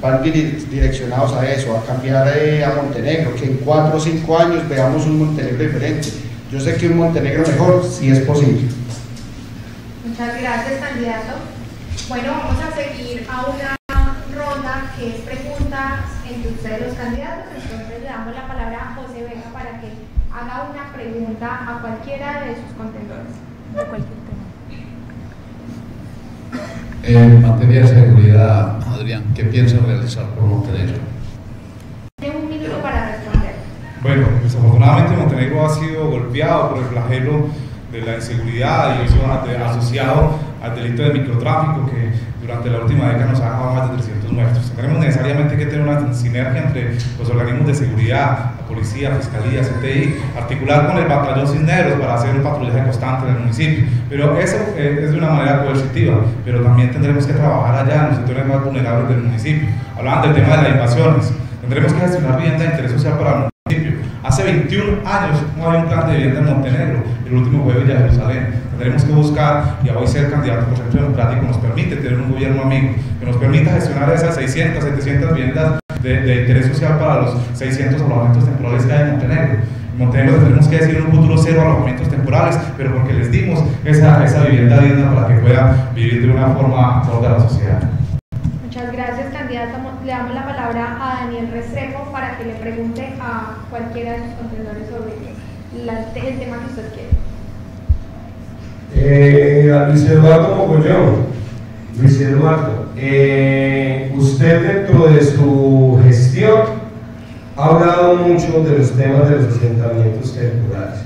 van direccionados a eso, a cambiar a Montenegro, que en 4 o 5 años veamos un Montenegro diferente. Yo sé que un Montenegro mejor sí es posible. Muchas gracias, candidato. Bueno, vamos a seguir a una ronda que es preguntas entre ustedes los candidatos. Entonces le damos la palabra a José Vega para que haga una pregunta a cualquiera de sus contendores. En materia de seguridad, Adrián, ¿qué piensas realizar por Montenegro? Tengo un minuto para responder. Bueno, desafortunadamente Montenegro ha sido golpeado por el flagelo de la inseguridad y eso asociado al delito de microtráfico que durante la última década nos ha dejado más de 300 muertos. Tenemos necesariamente que tener una sinergia entre los organismos de seguridad, la policía, fiscalía, CTI, articular con el batallón Cisneros para hacer un patrullaje constante en el municipio. Pero eso es de una manera coercitiva, pero también tendremos que trabajar allá en los sectores más vulnerables del municipio. Hablaban del tema de las invasiones, tendremos que gestionar vivienda de interés social para el municipio. Hace 21 años no había un plan de vivienda en Montenegro, el último fue Villa Jerusalén. Tendremos que buscar, y a hoy ser candidato por Centro Democrático nos permite tener un gobierno amigo, que nos permita gestionar esas 600, 700 viviendas de interés social para los 600 alojamientos temporales que hay en Montenegro. En Montenegro tenemos que decir en un futuro 0 alojamientos temporales, pero porque les dimos esa vivienda digna para que puedan vivir de una forma acorde a la sociedad. Muchas gracias, candidato. Le damos la palabra a Daniel Restrepo para que le pregunte a cualquiera de sus contendores sobre el tema que usted quiere. A Luis Eduardo Mogollón. Luis Eduardo, usted dentro de su gestión ha hablado mucho de los temas de los asentamientos temporales.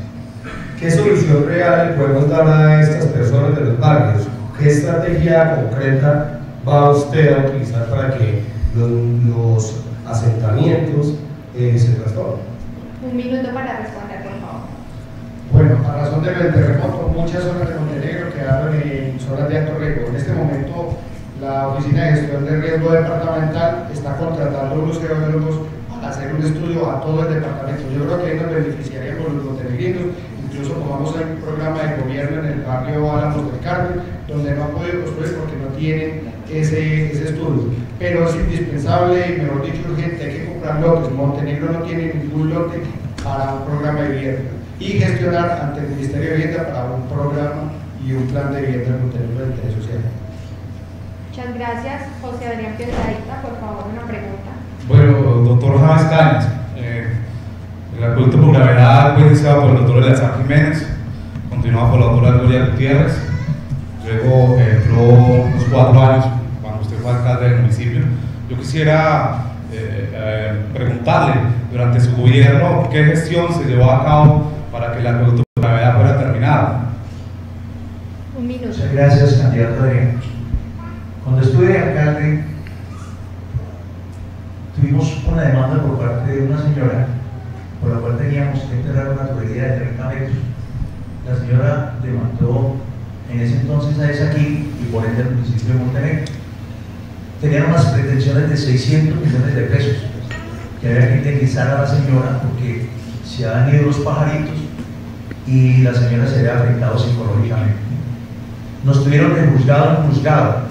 ¿Qué solución real podemos dar a estas personas de los barrios? ¿Qué estrategia concreta va usted a utilizar para que los asentamientos se transformen? Un minuto para responder, por favor. Bueno, a razón del terremoto, muchas zonas de Montenegro quedaron en zonas de alto riesgo. En este momento, la Oficina de Gestión de Riesgo Departamental está contratando unos geólogos para hacer un estudio a todo el departamento. Yo creo que ahí nos beneficiaríamos los montenegrinos. Incluso tomamos el programa de gobierno en el barrio Álamos del Carmen, donde no han podido construir porque no tienen ese estudio. Pero es indispensable y, mejor dicho, urgente, hay que comprar lotes. Montenegro no tiene ningún lote para un programa de vivienda. Y gestionar ante el Ministerio de Vivienda para un programa y un plan de vivienda en Montenegro de interés social. Muchas gracias. José Adrián Piedrahita, por favor, una pregunta. Bueno, doctor James Caña, el acueducto por gravedad fue iniciado por el doctor Eleazar Jiménez, continuado por la doctora Gloria Gutiérrez, luego entró unos 4 años cuando usted fue alcalde del municipio. Yo quisiera preguntarle, durante su gobierno, ¿qué gestión se llevó a cabo para que el acueducto de gravedad fuera terminado? Un minuto. Muchas gracias, candidato Adrián. Cuando estuve de alcalde, tuvimos una demanda por parte de una señora, por la cual teníamos que enterrar una tubería de 30 metros. La señora demandó en ese entonces a esa aquí y por ende al municipio de Montenegro. Tenían unas pretensiones de 600 millones de pesos que había que indemnizar a la señora porque se habían ido los pajaritos y la señora se había afectado psicológicamente. Nos tuvieron de juzgado en juzgado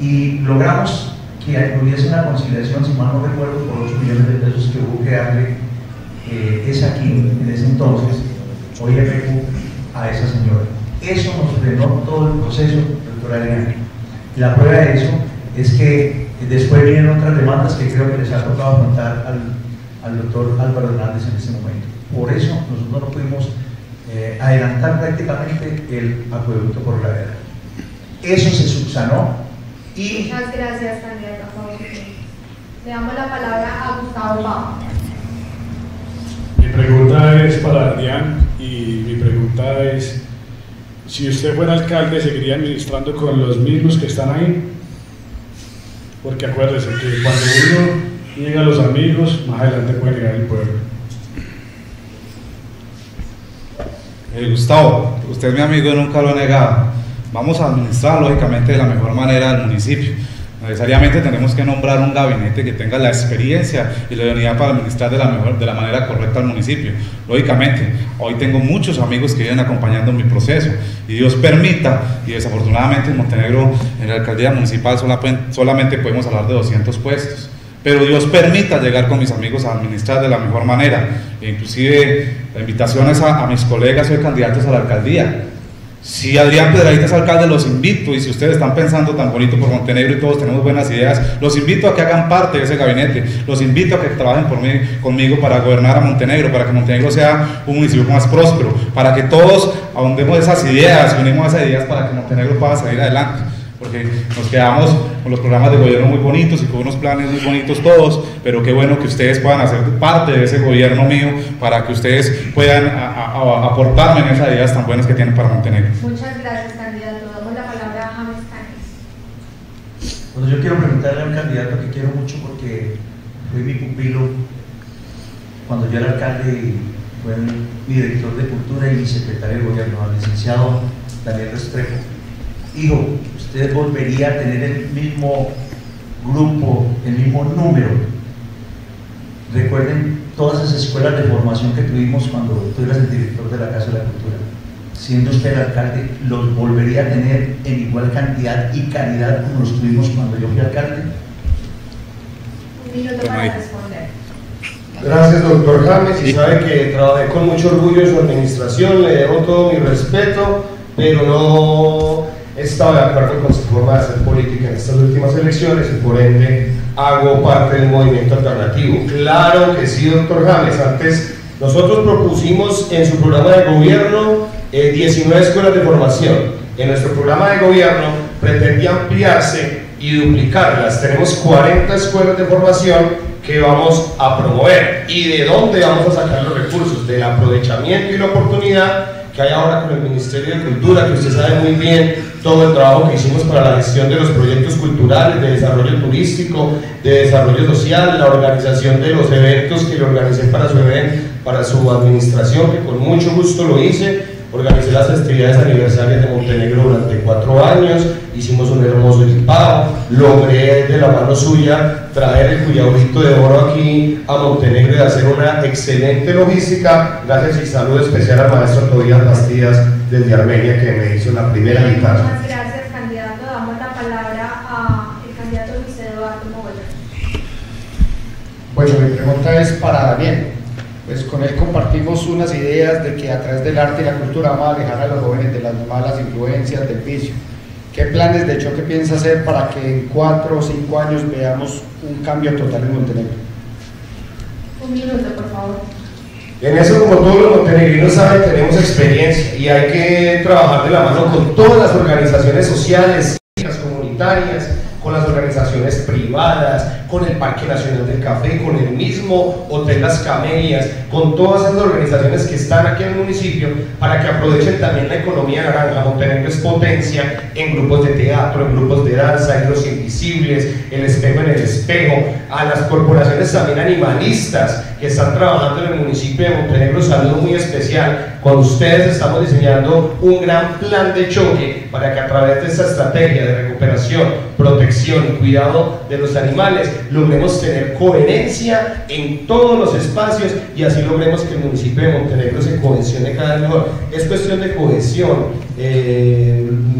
y logramos que hubiese una conciliación, si mal no recuerdo, por 8 millones de pesos que hubo que darle esa aquí en ese entonces, hoy FQ, a esa señora. Eso nos frenó todo el proceso, doctora Elena. La prueba de eso es que después vienen otras demandas que creo que les ha tocado afrontar al doctor Álvaro Hernández en ese momento. Por eso nosotros no pudimos adelantar prácticamente el acueducto por gravedad. Eso se subsanó y... Muchas gracias, candidato. Le damos la palabra a Gustavo Pava. Mi pregunta es para Adrián y mi pregunta es... Si usted fuera alcalde, ¿seguiría administrando con los mismos que están ahí? Porque acuérdese que cuando uno llega a los amigos, más adelante puede llegar el pueblo. Gustavo, usted es mi amigo y nunca lo he negado. Vamos a administrar lógicamente de la mejor manera el municipio. Necesariamente tenemos que nombrar un gabinete que tenga la experiencia y la idoneidad para administrar de la manera correcta al municipio. Lógicamente, hoy tengo muchos amigos que vienen acompañando mi proceso y Dios permita, y desafortunadamente en Montenegro, en la alcaldía municipal solamente podemos hablar de 200 puestos, pero Dios permita llegar con mis amigos a administrar de la mejor manera. E inclusive la invitación es a mis colegas hoy candidatos a la alcaldía. Si Adrián Piedrahita es alcalde, los invito, y si ustedes están pensando tan bonito por Montenegro y todos tenemos buenas ideas, los invito a que hagan parte de ese gabinete, los invito a que trabajen conmigo para gobernar a Montenegro, para que Montenegro sea un municipio más próspero, para que todos ahondemos esas ideas, unimos esas ideas para que Montenegro pueda salir adelante, porque nos quedamos con los programas de gobierno muy bonitos y con unos planes muy bonitos todos, pero qué bueno que ustedes puedan hacer parte de ese gobierno mío para que ustedes puedan aportarme en esas ideas tan buenas que tienen para Montenegro. Muchas gracias, candidato. Damos la palabra a James Caña. Bueno, yo quiero preguntarle a un candidato que quiero mucho porque fue mi pupilo cuando yo era alcalde y fue mi director de cultura y mi secretario de gobierno, al licenciado Daniel Restrepo. Hijo, usted volvería a tener el mismo grupo, el mismo número. Recuerden todas esas escuelas de formación que tuvimos cuando tú eras el director de la Casa de la Cultura. Siendo usted el alcalde, los volvería a tener en igual cantidad y calidad como los tuvimos cuando yo fui alcalde. Un minuto para responder. Gracias, doctor James. Y sabe que trabajé con mucho orgullo en su administración, le debo todo mi respeto, pero no estaba de acuerdo con su forma de hacer política en estas últimas elecciones y por ende hago parte del movimiento alternativo. Claro que sí, doctor James. Antes nosotros propusimos en su programa de gobierno 19 escuelas de formación. En nuestro programa de gobierno pretendía ampliarse y duplicarlas. Tenemos 40 escuelas de formación que vamos a promover. ¿Y de dónde vamos a sacar los recursos? Del aprovechamiento y la oportunidad que hay ahora con el Ministerio de Cultura, que usted sabe muy bien todo el trabajo que hicimos para la gestión de los proyectos culturales, de desarrollo turístico, de desarrollo social, la organización de los eventos que le organicé para su administración, que con mucho gusto lo hice. Organicé las festividades aniversarias de Montenegro durante 4 años, hicimos un hermoso equipado, logré de la mano suya traer el Cuyahorito de Oro aquí a Montenegro y hacer una excelente logística, gracias y saludo especial al maestro Tobías Bastías desde Armenia que me hizo la primera guitarra. Muchas gracias, candidato. Damos la palabra al candidato Luis Eduardo Mogollón. Bueno, mi pregunta es para Daniel. Pues con él compartimos unas ideas de que a través del arte y la cultura vamos a alejar a los jóvenes de las malas influencias, del vicio. ¿Qué planes de choque piensa hacer para que en 4 o 5 años veamos un cambio total en Montenegro? Un minuto, por favor. En eso, como todos los montenegrinos saben, tenemos experiencia y hay que trabajar de la mano con todas las organizaciones sociales, comunitarias, con las organizaciones privadas, con el Parque Nacional del Café, con el mismo Hotel Las Camelias, con todas esas organizaciones que están aquí en el municipio, para que aprovechen también la economía naranja. Montenegro es potencia en grupos de teatro, en grupos de danza, en los invisibles, el espejo en el espejo, a las corporaciones también animalistas que están trabajando en el municipio de Montenegro. Saludo muy especial. Con ustedes estamos diseñando un gran plan de choque para que a través de esta estrategia de recuperación, protección y cuidado de los animales logremos tener coherencia en todos los espacios y así logremos que el municipio de Montenegro se cohesione cada vez mejor. Es cuestión de cohesión,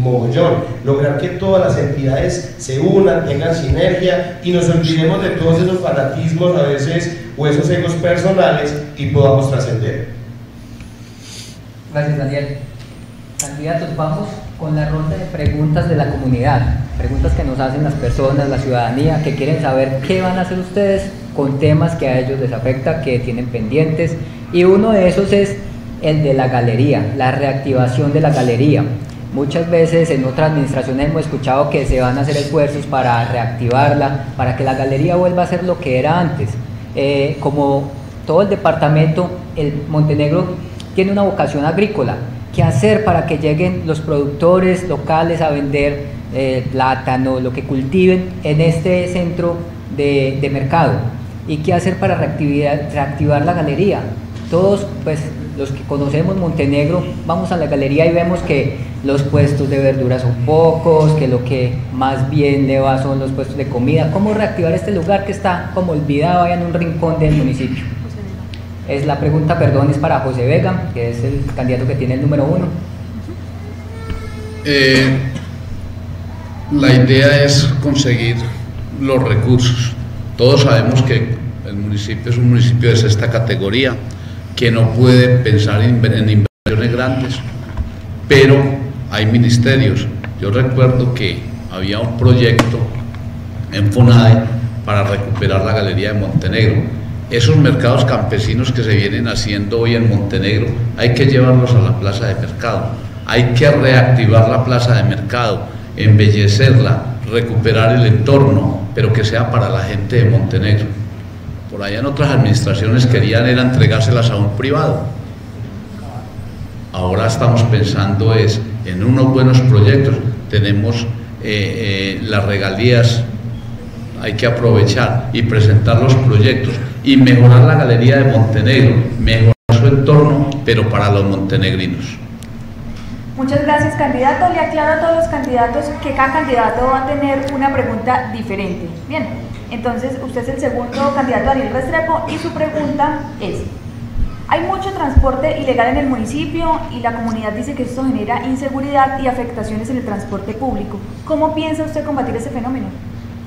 Mogollón, lograr que todas las entidades se unan, tengan sinergia y nos olvidemos de todos esos fanatismos a veces o esos egos personales y podamos trascender. Gracias, Daniel. Candidatos, vamos con la ronda de preguntas de la comunidad, preguntas que nos hacen las personas, la ciudadanía, que quieren saber qué van a hacer ustedes con temas que a ellos les afecta, que tienen pendientes, y uno de esos es el de la galería, la reactivación de la galería. Muchas veces en otras administraciones hemos escuchado que se van a hacer esfuerzos para reactivarla, para que la galería vuelva a ser lo que era antes. Como todo el departamento, el Montenegro tiene una vocación agrícola. ¿Qué hacer para que lleguen los productores locales a vender plátano, lo que cultiven en este centro de mercado? ¿Y qué hacer para reactivar la galería? Todos, pues, los que conocemos Montenegro, vamos a la galería y vemos que los puestos de verduras son pocos, que lo que más bien le va son los puestos de comida. ¿Cómo reactivar este lugar que está como olvidado allá en un rincón del municipio? Es la pregunta, perdón, es para José Vega, que es el candidato que tiene el número 1. La idea es conseguir los recursos. Todos sabemos que el municipio es un municipio de 6ª categoría, que no puede pensar en inversiones grandes, pero hay ministerios. Yo recuerdo que había un proyecto en FONADE para recuperar la Galería de Montenegro. Esos mercados campesinos que se vienen haciendo hoy en Montenegro, hay que llevarlos a la plaza de mercado, hay que reactivar la plaza de mercado, embellecerla, recuperar el entorno, pero que sea para la gente de Montenegro. Por allá en otras administraciones querían era entregárselas a un privado. Ahora estamos pensando es en unos buenos proyectos. Tenemos las regalías, hay que aprovechar y presentar los proyectos y mejorar la Galería de Montenegro, mejorar su entorno, pero para los montenegrinos. Muchas gracias, candidato. Le aclaro a todos los candidatos que cada candidato va a tener una pregunta diferente. Bien, entonces usted es el segundo candidato, Daniel Restrepo, y su pregunta es: hay mucho transporte ilegal en el municipio y la comunidad dice que esto genera inseguridad y afectaciones en el transporte público. ¿Cómo piensa usted combatir ese fenómeno?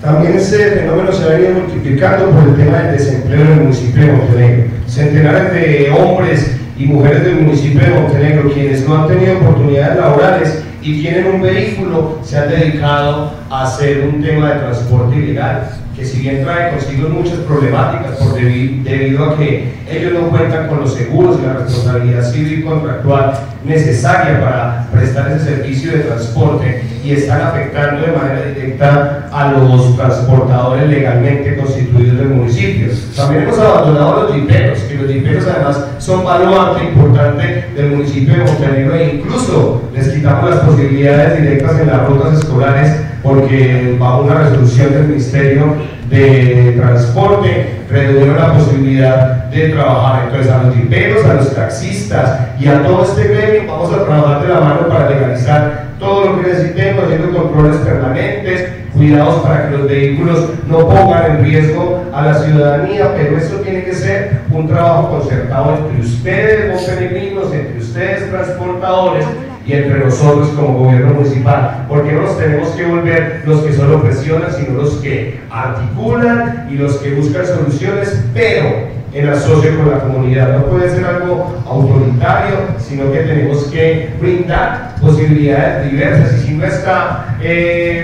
También ese fenómeno se ha venido multiplicando por el tema del desempleo en el municipio de Montenegro. Centenares de hombres y mujeres del municipio de Montenegro, quienes no han tenido oportunidades laborales y tienen un vehículo, se han dedicado a hacer un tema de transporte ilegal, que si bien trae consigo muchas problemáticas por debido a que ellos no cuentan con los seguros y la responsabilidad civil y contractual necesaria para prestar ese servicio de transporte, y están afectando de manera directa a los transportadores legalmente constituidos del municipio. También hemos abandonado los jiperos, que los jiperos además son baluarte importante del municipio de Montenegro, e incluso les quitamos las posibilidades directas en las rutas escolares, porque bajo una resolución del Ministerio de Transporte redujeron la posibilidad de trabajar. Entonces a los jiperos, a los taxistas y a todo este gremio vamos a trabajar de la mano para legalizar todo lo que necesitemos, haciendo controles permanentes, cuidados para que los vehículos no pongan en riesgo a la ciudadanía, pero esto tiene que ser un trabajo concertado entre ustedes, montenegrinos, entre ustedes, transportadores, y entre nosotros como gobierno municipal, porque no nos tenemos que volver los que solo presionan, sino los que articulan y los que buscan soluciones, pero en asocio con la comunidad. No puede ser algo autoritario, sino que tenemos que brindar posibilidades diversas, y si no está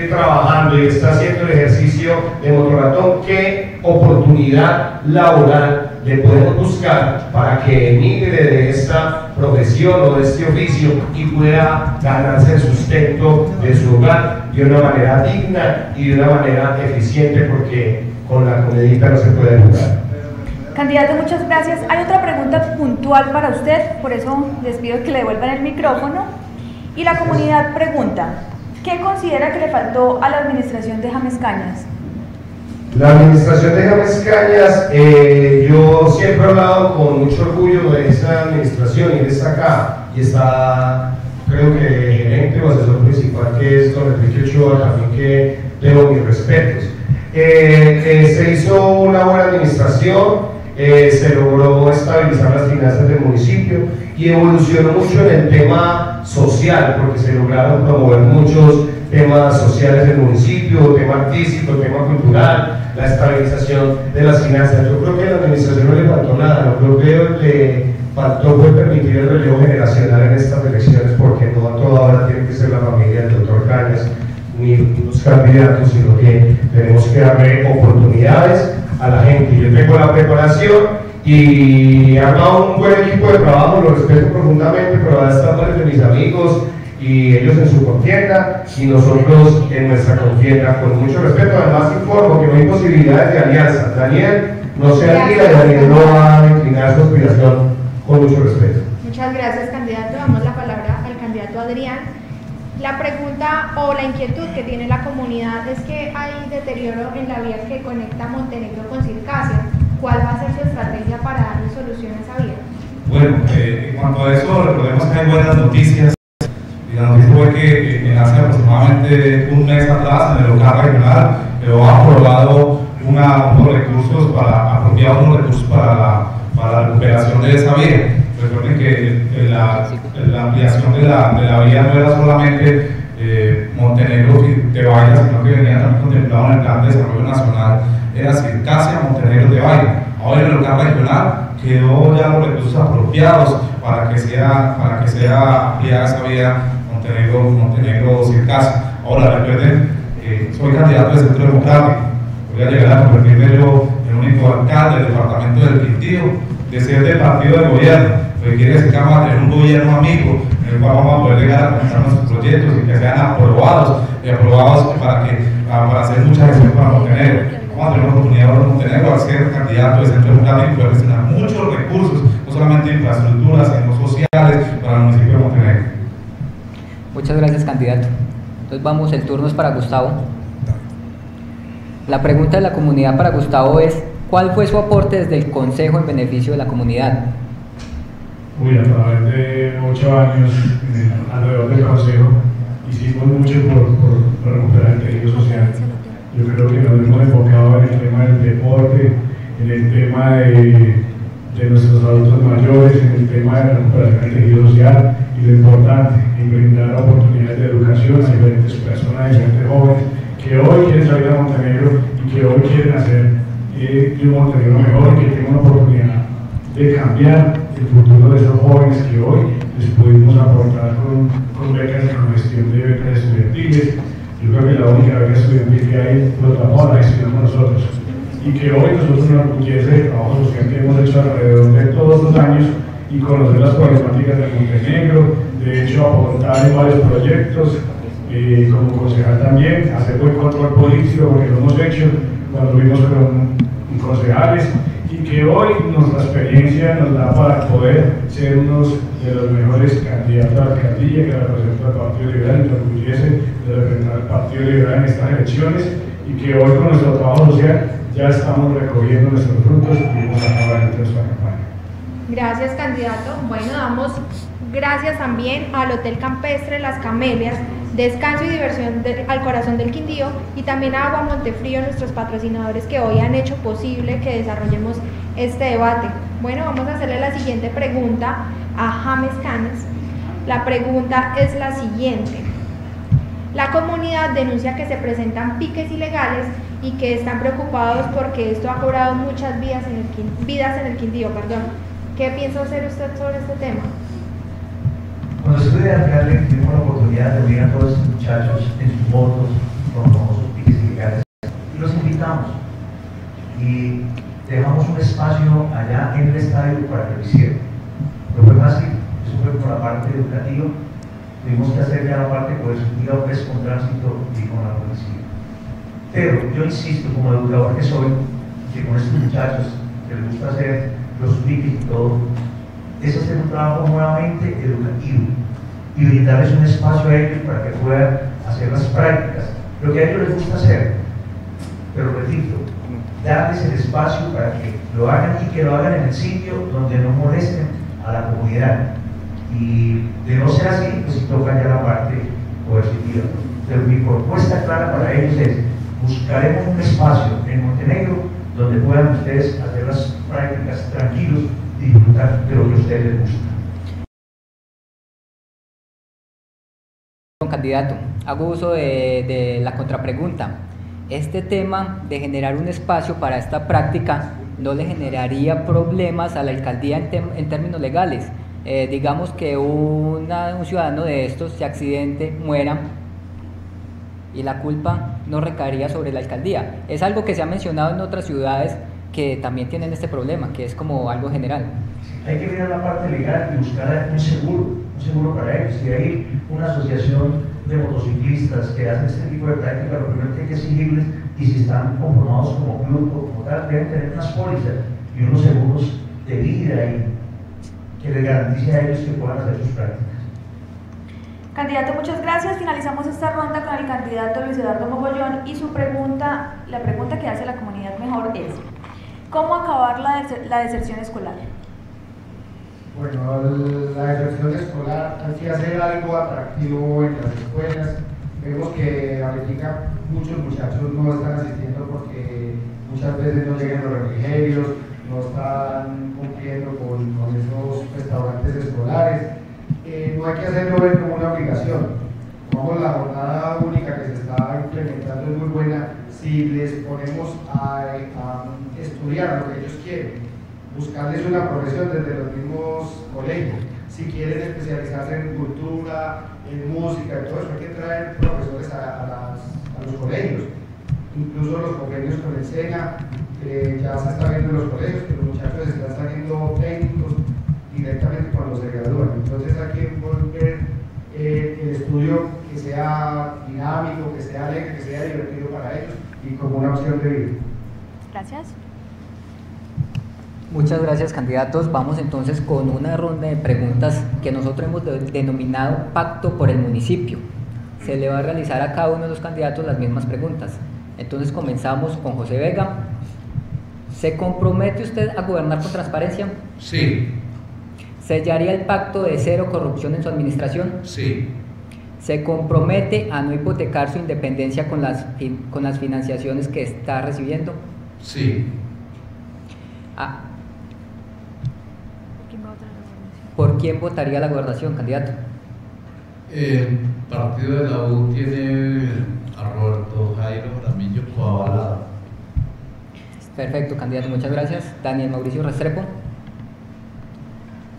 trabajando y está haciendo el ejercicio de motoratón, ¿qué oportunidad laboral le podemos buscar para que emigre de esta profesión o de este oficio y pueda ganarse el sustento de su hogar de una manera digna y de una manera eficiente, porque con la comedita no se puede jugar? Candidato, muchas gracias. Hay otra pregunta puntual para usted, por eso les pido que le devuelvan el micrófono. Y la comunidad pregunta: ¿qué considera que le faltó a la administración de James Cañas? La administración de James Cañas, yo siempre he hablado con mucho orgullo de esa administración, y él está acá, y está, creo que, el gerente o asesor principal, que es don Enrique Ochoa, también, que debo mis respetos. Se hizo una buena administración, se logró estabilizar las finanzas del municipio y evolucionó mucho en el tema social, porque se lograron promover muchos temas sociales del municipio, tema artístico, tema cultural, la estabilización de las finanzas. Yo creo que a la administración no le faltó nada, lo creo que le faltó fue permitir el relevo generacional en estas elecciones, porque no a toda hora tiene que ser la familia del doctor Cañas, ni los candidatos, sino que tenemos que darle oportunidades a la gente. Yo tengo la preparación y he armado un buen equipo de trabajo, lo respeto profundamente, pero ahora están varios de mis amigos, y ellos en su contienda y nosotros en nuestra contienda, con mucho respeto. Además informo que no hay posibilidades de alianza. Daniel no se alía y Daniel no va a inclinar su aspiración, con mucho respeto. Muchas gracias, candidato. Damos la palabra al candidato Adrián. La pregunta o la inquietud que tiene la comunidad es que hay deterioro en la vía que conecta Montenegro con Circasia. ¿Cuál va a ser su estrategia para darle solución a esa vía? Bueno, en cuanto a eso, recordemos que hay buenas noticias. La noticia fue que hace aproximadamente un mes atrás, en el local regional, ha aprobado unos recursos para apropiar unos recursos para la recuperación de esa vía. Recuerden que la ampliación de la vía no era solamente Montenegro y Tebaida, sino que venía también contemplado en el plan de desarrollo nacional, era Circasia, Montenegro, Tebaida. Ahora en el local regional quedó ya los recursos apropiados para que sea ampliada esa vía Montenegro Circas. Ahora, recuerden, soy candidato del Centro Democrático, voy a llegar a convertirme yo en único alcalde del departamento del Quindío, de ser del partido de gobierno, lo que quiere decir que vamos a tener un gobierno amigo, en el cual vamos a poder llegar a presentar nuestros proyectos y que sean aprobados y aprobados para hacer muchas acciones para Montenegro. Vamos a tener la oportunidad de Montenegro al ser candidato del Centro Democrático, poder destinar muchos recursos, no solamente infraestructuras, sino sociales, para el municipio de Montenegro. Muchas gracias, candidato. Entonces vamos, el turno es para Gustavo. La pregunta de la comunidad para Gustavo es: ¿cuál fue su aporte desde el Consejo en beneficio de la comunidad? Uy, a través de 8 años alrededor del Consejo hicimos mucho por recuperar el tejido social. Yo creo que nos hemos enfocado en el tema del deporte, en el tema de nuestros adultos mayores, en el tema de la recuperación del tejido social, y lo importante, en brindar oportunidades de educación a diferentes personas, a diferentes jóvenes que hoy quieren salir a Montenegro y que hoy quieren hacer de un Montenegro mejor, que tengan una oportunidad de cambiar el futuro de esos jóvenes que hoy les pudimos aportar con becas, con gestión de becas estudiantiles. Yo creo que la única beca estudiantil que hay lo estamos gestionando nosotros, y que hoy nosotros nos orgullece el trabajo social que hemos hecho alrededor de todos los años y conocer las problemáticas de Montenegro, de hecho aportar en varios proyectos, como concejal también, hacer buen control político, porque lo hemos hecho cuando vimos con concejales, y que hoy nuestra experiencia nos da para poder ser unos de los mejores candidatos a la alcaldía que representa al Partido Liberal, y nos orgullece de representar al Partido Liberal en estas elecciones, y que hoy con nuestro trabajo social ya estamos recogiendo nuestros frutos y vamos a acabar en nuestra campaña. Gracias, candidato. Bueno, damos gracias también al Hotel Campestre Las Camelias, Descanso y Diversión al Corazón del Quindío, y también a Agua Montefrío, nuestros patrocinadores que hoy han hecho posible que desarrollemos este debate. Bueno, vamos a hacerle la siguiente pregunta a James Cañas. La pregunta es la siguiente: la comunidad denuncia que se presentan piques ilegales y que están preocupados porque esto ha cobrado muchas vidas en el Quindío. ¿Qué piensa hacer usted sobre este tema? Cuando estuve alcalde tuvimos la oportunidad de unir a todos estos muchachos en sus votos con los famosos piques ilegales, y los invitamos y dejamos un espacio allá en el estadio para que lo hicieran. No fue fácil, eso fue por la parte educativa. Tuvimos que hacer ya la parte coercitiva, pues con tránsito y con la policía. Pero yo insisto, como educador que soy, que con estos muchachos que les gusta hacer los piques y todo, es hacer un trabajo nuevamente educativo y brindarles un espacio a ellos para que puedan hacer las prácticas, lo que a ellos les gusta hacer. Pero repito, darles el espacio para que lo hagan, y que lo hagan en el sitio donde no molesten a la comunidad. Y de no ser así, pues toca ya la parte coercitiva. Pero mi propuesta clara para ellos es: buscaremos un espacio en Montenegro donde puedan ustedes hacer las prácticas tranquilos y disfrutar de lo que a ustedes les gusta. Candidato, hago uso de la contrapregunta. ¿Este tema de generar un espacio para esta práctica no le generaría problemas a la alcaldía en términos legales? Digamos que un ciudadano de estos se accidente, muera, y la culpa no recaería sobre la alcaldía. Es algo que se ha mencionado en otras ciudades que también tienen este problema, que es como algo general. Hay que mirar la parte legal y buscar un seguro para ellos. Si hay una asociación de motociclistas que hacen este tipo de práctica, lo primero que hay que exigirles, y si están conformados como grupo, como tal, deben tener unas pólizas y unos seguros de vida ahí, que les garantice a ellos que puedan hacer sus prácticas. Candidato, muchas gracias. Finalizamos esta ronda con el candidato Luis Eduardo Mogollón, y su pregunta, la pregunta que hace la comunidad mejor, es: ¿cómo acabar la deserción escolar? Bueno, la deserción escolar hay que hacer algo atractivo en las escuelas. Vemos que ahorita muchos muchachos no están asistiendo porque muchas veces no llegan los refrigerios, no están cumpliendo con esos restaurantes escolares. No hay que hacerlo ver como una obligación. Como la jornada única que se está implementando es muy buena, si les ponemos a estudiar lo que ellos quieren, buscarles una profesión desde los mismos colegios, si quieren especializarse en cultura, en música, en todo eso, hay que traer profesores a los colegios, incluso los convenios con el SENA, ya se está viendo en los colegios, que los muchachos están saliendo técnicos directamente cuando se gradúan. Entonces hay que volver el estudio que sea dinámico, que sea alegre, que sea divertido para ellos y como una opción de vida. Gracias. Muchas gracias, candidatos. Vamos entonces con una ronda de preguntas que nosotros hemos denominado Pacto por el Municipio. Se le va a realizar a cada uno de los candidatos las mismas preguntas. Entonces comenzamos con José Vega. ¿Se compromete usted a gobernar con transparencia? Sí. ¿Sellaría el pacto de cero corrupción en su administración? Sí. ¿Se compromete a no hipotecar su independencia con las financiaciones que está recibiendo? Sí. ¿Por quién votaría la gobernación, candidato? El partido de la U tiene a Roberto Jairo Ramírez coavalado. Perfecto, candidato, muchas gracias. Daniel Mauricio Restrepo.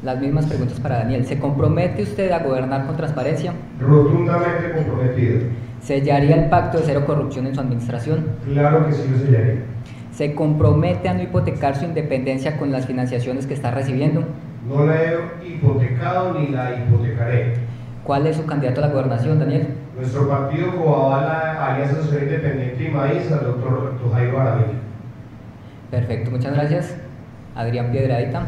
Las mismas preguntas para Daniel. ¿Se compromete usted a gobernar con transparencia? Rotundamente comprometido. ¿Sellaría el pacto de cero corrupción en su administración? Claro que sí lo sellaría. ¿Se compromete a no hipotecar su independencia con las financiaciones que está recibiendo? No la he hipotecado ni la hipotecaré. ¿Cuál es su candidato a la gobernación, Daniel? Nuestro partido coavala Alianza Social Independiente y MAIS, al doctor Roberto Jairo Ramírez. Perfecto, muchas gracias. Adrián Piedrahita.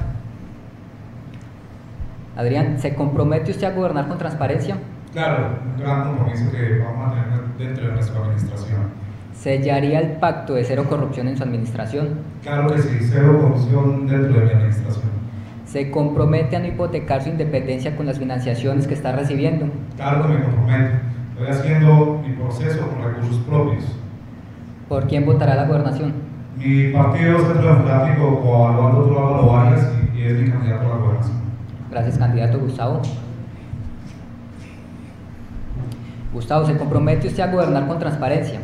Adrián, ¿se compromete usted a gobernar con transparencia? Claro, un gran compromiso que vamos a tener dentro de nuestra administración. ¿Sellaría el pacto de cero corrupción en su administración? Claro que sí, cero corrupción dentro de mi administración. ¿Se compromete a no hipotecar su independencia con las financiaciones que está recibiendo? Claro que me comprometo, estoy haciendo mi proceso con recursos propios. ¿Por quién votará la gobernación? Mi partido Centro Democrático, coavalando a Álvaro Vargas, y es mi candidato a la gobernación. Gracias, candidato Gustavo. Gustavo, ¿se compromete usted a gobernar con transparencia?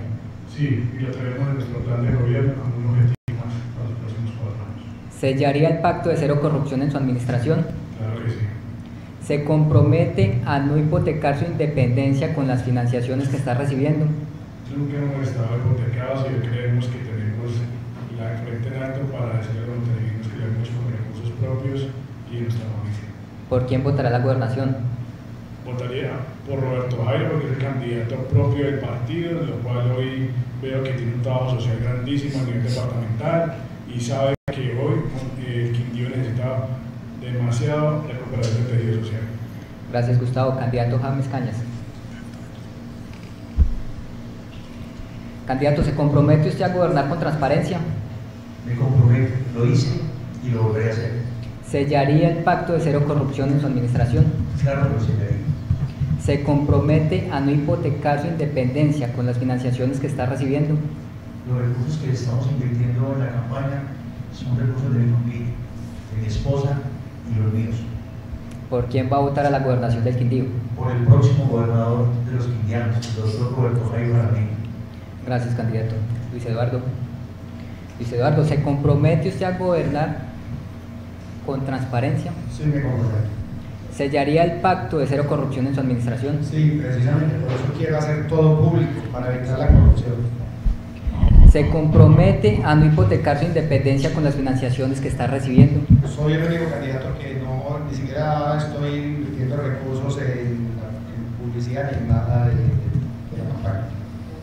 Sí, y lo tenemos en nuestro plan de gobierno con un objetivo para los próximos 4 años. ¿Sellaría el pacto de cero corrupción en su administración? Claro que sí. ¿Se compromete a no hipotecar su independencia con las financiaciones que está recibiendo? Nunca hemos estado hipotecados y creemos que tenemos la frente en alto para decirle a los integrinos que lo hemos hecho con recursos propios y en nuestra familia. ¿Por quién votará la gobernación? Votaría por Roberto Jairo, que es el candidato propio del partido, en lo cual hoy veo que tiene un trabajo social grandísimo a nivel departamental y sabe que hoy el Quindío necesita demasiado recuperación del tejido social. Gracias, Gustavo. Candidato James Cañas. Candidato, ¿se compromete usted a gobernar con transparencia? Me comprometo, lo hice y lo volveré a hacer. ¿Sellaría el pacto de cero corrupción en su administración? Claro que lo sellaría. ¿Se compromete a no hipotecar su independencia con las financiaciones que está recibiendo? Los recursos que estamos invirtiendo en la campaña son recursos de mi familia, de mi esposa y los míos. ¿Por quién va a votar a la gobernación del Quindío? Por el próximo gobernador de los quindianos, el doctor Roberto Jairo Ramírez. Gracias, candidato. Luis Eduardo. Luis Eduardo, ¿se compromete usted a gobernar con transparencia? Sí, me comprometo. ¿Sellaría el pacto de cero corrupción en su administración? Sí, precisamente, por eso quiero hacer todo público, para evitar la corrupción. ¿Se compromete a no hipotecar su independencia con las financiaciones que está recibiendo? Soy el único candidato que no, ni siquiera estoy invirtiendo recursos en publicidad ni nada de la campaña.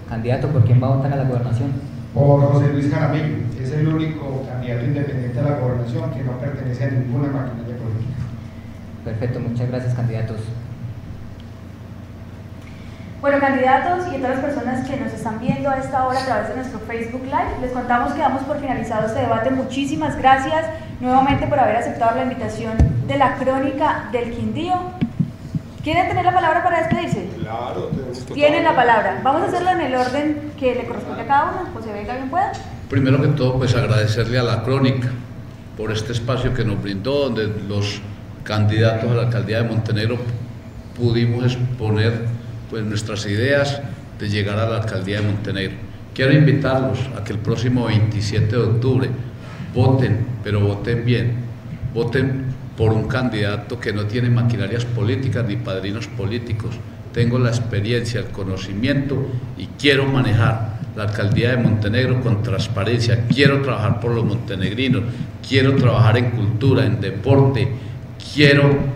Candidato, ¿por quién va a votar a la gobernación? Por José Luis Jaramillo, es el único candidato independiente a la gobernación que no pertenece a ninguna máquina. Perfecto, muchas gracias, candidatos. Bueno, candidatos y todas las personas que nos están viendo a esta hora a través de nuestro Facebook Live, les contamos que damos por finalizado este debate. Muchísimas gracias nuevamente por haber aceptado la invitación de la Crónica del Quindío. ¿Quieren tener la palabra para despedirse? Claro, tienen la palabra. Vamos a hacerlo en el orden que le corresponde a cada uno, pues se venga bien pueda. Primero que todo, pues agradecerle a la Crónica por este espacio que nos brindó, donde los candidatos a la alcaldía de Montenegro pudimos exponer pues nuestras ideas de llegar a la alcaldía de Montenegro. Quiero invitarlos a que el próximo 27 de octubre voten, pero voten bien, voten por un candidato que no tiene maquinarias políticas ni padrinos políticos. Tengo la experiencia, el conocimiento y quiero manejar la alcaldía de Montenegro con transparencia. Quiero trabajar por los montenegrinos, quiero trabajar en cultura, en deporte, quiero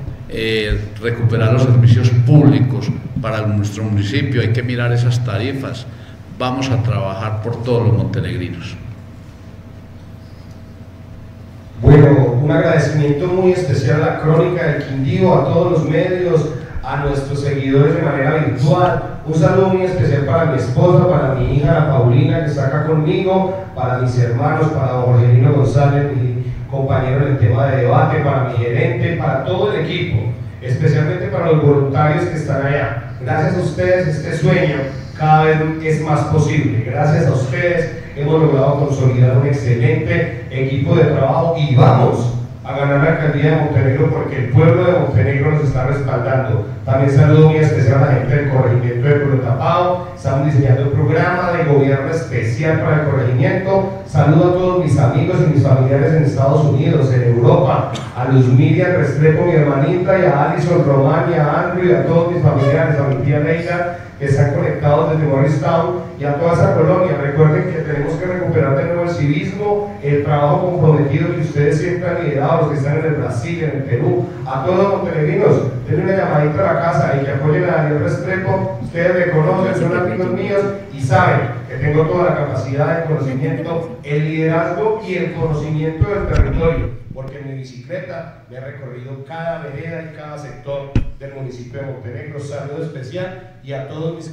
recuperar los servicios públicos para nuestro municipio. Hay que mirar esas tarifas. Vamos a trabajar por todos los montenegrinos. Bueno, un agradecimiento muy especial a Crónica del Quindío, a todos los medios, a nuestros seguidores de manera virtual. Un saludo muy especial para mi esposa, para mi hija Paulina, que está acá conmigo, para mis hermanos, para don Jorgelino González, mi compañero en el tema de debate, para mi gerente, para todo el equipo, especialmente para los voluntarios que están allá. Gracias a ustedes este sueño cada vez es más posible. Gracias a ustedes hemos logrado consolidar un excelente equipo de trabajo y vamos a ganar la alcaldía de Montenegro porque el pueblo de Montenegro nos está respaldando. También saludo muy especial a la gente del corregimiento de Pueblo Tapado. Estamos diseñando el programa de gobierno especial para el corregimiento. Saludo a todos mis amigos y mis familiares en Estados Unidos, en Europa, a Luz Miriam Restrepo, mi hermanita, y a Alison Román, y a Andrew, y a todos mis familiares, a mi tía Leila, que están conectados desde Morristown, y a toda esa colonia. Recuerden que tenemos que recuperar de nuevo el civismo, el trabajo comprometido que ustedes siempre han liderado, los que están en el Brasil, en el Perú. A todos los montenegrinos, denle una llamadita a la casa y que apoyen a Daniel Restrepo. Ustedes me conocen, son amigos míos y saben que tengo toda la capacidad de conocimiento, el liderazgo y el conocimiento del territorio, porque en mi bicicleta me he recorrido cada vereda y cada sector del municipio de Montenegro. Saludo especial y a todos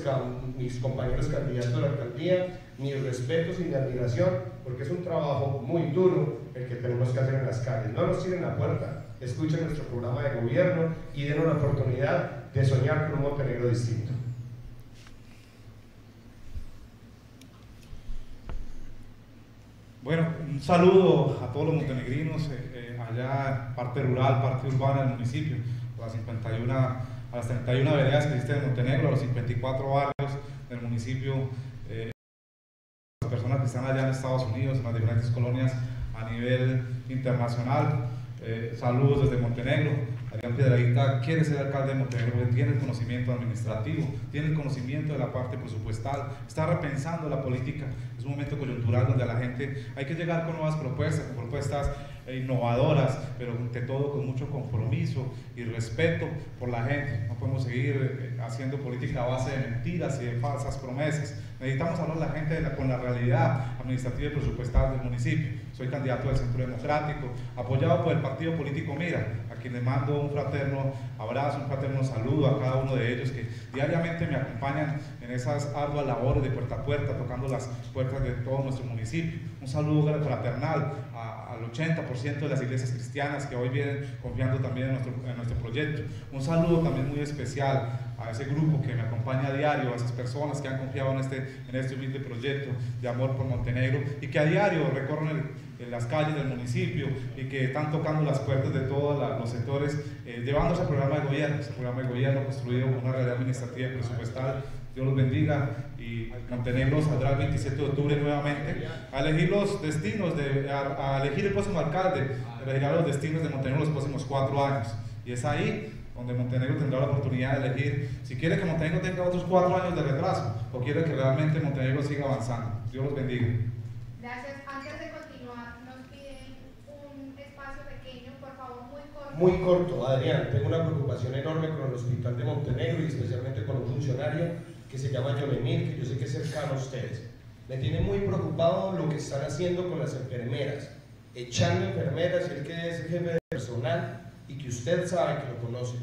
mis compañeros candidatos a la alcaldía, mis respetos y mi admiración, porque es un trabajo muy duro el que tenemos que hacer en las calles. No nos tiren la puerta, escuchen nuestro programa de gobierno y denos la oportunidad de soñar con un Montenegro distinto. Bueno, un saludo a todos los montenegrinos allá, parte rural, parte urbana del municipio, a las 31 veredas que existen en Montenegro, a los 54 barrios del municipio, las personas que están allá en Estados Unidos, en las diferentes colonias a nivel internacional. Saludos desde Montenegro. Adrián Piedrahita quiere ser alcalde de Montenegro porque tiene el conocimiento administrativo, tiene el conocimiento de la parte presupuestal, está repensando la política. Es un momento coyuntural donde a la gente hay que llegar con nuevas propuestas, con propuestas innovadoras, pero ante todo con mucho compromiso y respeto por la gente. No podemos seguir haciendo política a base de mentiras y de falsas promesas. Necesitamos hablar a la gente con la realidad administrativa y presupuestal del municipio. Soy candidato del Centro Democrático, apoyado por el partido político Mira, a quien le mando un fraterno abrazo, un fraterno saludo a cada uno de ellos que diariamente me acompañan en esas arduas labores de puerta a puerta, tocando las puertas de todo nuestro municipio. Un saludo fraternal al 80% de las iglesias cristianas que hoy vienen confiando también en nuestro proyecto. Un saludo también muy especial a ese grupo que me acompaña a diario, a esas personas que han confiado en este humilde proyecto de amor por Montenegro y que a diario recorren en las calles del municipio y que están tocando las puertas de todos los sectores, llevando ese programa de gobierno construido con una realidad administrativa y presupuestal. Dios los bendiga y Montenegro saldrá el 27 de octubre nuevamente a elegir los destinos, a elegir el próximo alcalde, a elegir los destinos de Montenegro los próximos 4 años. Y es ahí donde Montenegro tendrá la oportunidad de elegir si quiere que Montenegro tenga otros 4 años de retraso o quiere que realmente Montenegro siga avanzando. Dios los bendiga. Gracias. Antes de continuar, nos piden un espacio pequeño, por favor, muy corto. Muy corto, Adrián. Tengo una preocupación enorme con el hospital de Montenegro y especialmente con un funcionario que se llama Yolemir, que yo sé que es cercano a ustedes. Me tiene muy preocupado lo que están haciendo con las enfermeras, echando enfermeras, el que es el jefe de personal, y que usted sabe que lo conoce,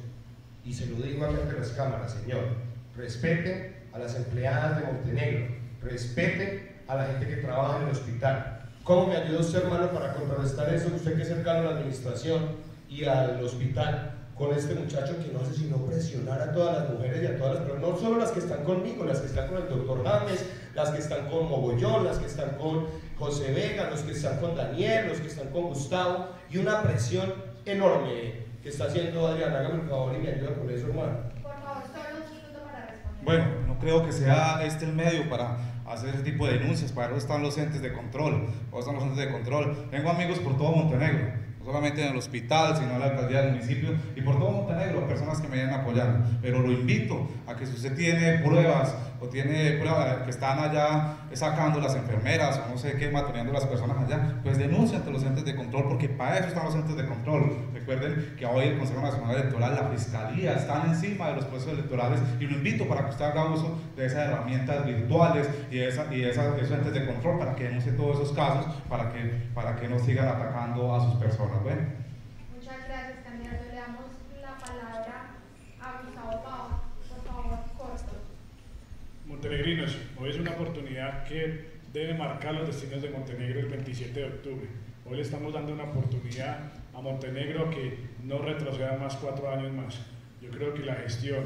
y se lo digo ante las cámaras, señor, respete a las empleadas de Montenegro, respete a la gente que trabaja en el hospital. ¿Cómo me ayuda usted, hermano, para contrarrestar eso? Usted que es cercano a la administración y al hospital, con este muchacho que no hace sino presionar a todas las mujeres y a todas las personas, no solo las que están conmigo, las que están con el doctor James, las que están con Mogollón, las que están con José Vega, los que están con Daniel, los que están con Gustavo, y una presión enorme que está haciendo Adrián. Hágame un favor y me ayuda con eso, hermano. Por favor, solo un minuto para responder. Bueno, no creo que sea este el medio para hacer ese tipo de denuncias. Para eso están los entes de control. Vengo amigos por todo Montenegro. no solamente en el hospital, sino en la alcaldía del municipio y por todo Montenegro, personas que me vayan apoyando. Pero lo invito a que si usted tiene pruebas o tiene pruebas que están allá sacando las enfermeras o no sé qué, matando a las personas allá, pues denuncia ante los entes de control, porque para eso están los entes de control. Recuerden que hoy el Consejo Nacional Electoral, la Fiscalía, están encima de los procesos electorales, y lo invito para que usted haga uso de esas herramientas virtuales y esos entes de control para que denuncie todos esos casos, para que no sigan atacando a sus personas. Bueno. Muchas gracias, candidato. Le damos la palabra a Gustavo Pava, por favor, corto. Montenegrinos, hoy es una oportunidad que debe marcar los destinos de Montenegro el 27 de octubre. Hoy le estamos dando una oportunidad a Montenegro que no retroceda más 4 años más. Yo creo que la gestión,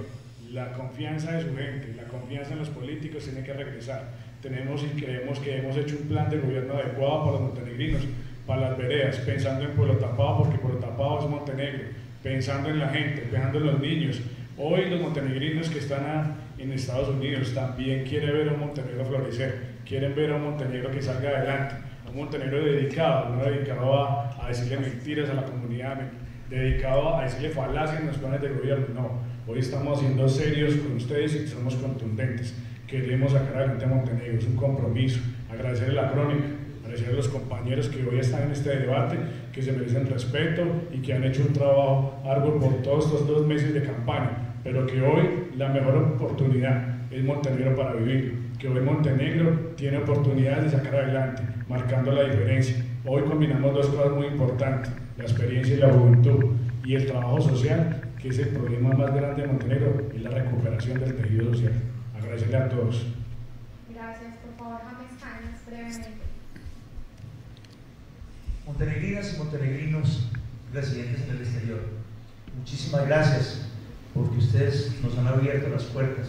la confianza de su gente, la confianza en los políticos tiene que regresar. Tenemos y creemos que hemos hecho un plan de gobierno adecuado para los montenegrinos, para las veredas, pensando en Pueblo Tapado, porque Pueblo Tapado es Montenegro, pensando en la gente, pensando en los niños. Hoy los montenegrinos que están en Estados Unidos también quieren ver a un Montenegro florecer, quieren ver a un Montenegro que salga adelante, a un Montenegro dedicado, no dedicado a decirle mentiras a la comunidad, dedicado a decirle falacias en los planes de gobierno, no. Hoy estamos siendo serios con ustedes y somos contundentes. Queremos sacar adelante a Montenegro, es un compromiso. Agradecerle a la Crónica, agradecerle a los compañeros que hoy están en este debate, que se merecen respeto y que han hecho un trabajo arduo por todos estos 2 meses de campaña, pero que hoy la mejor oportunidad es Montenegro para vivir, que hoy Montenegro tiene oportunidades de sacar adelante, marcando la diferencia. Hoy combinamos 2 cosas muy importantes, la experiencia y la juventud, y el trabajo social, que es el problema más grande de Montenegro, y la recuperación del tejido social. Agradecerle a todos. Gracias. Por favor, James Caña, brevemente. Montenegrinas y montenegrinos residentes en el exterior, muchísimas gracias porque ustedes nos han abierto las puertas,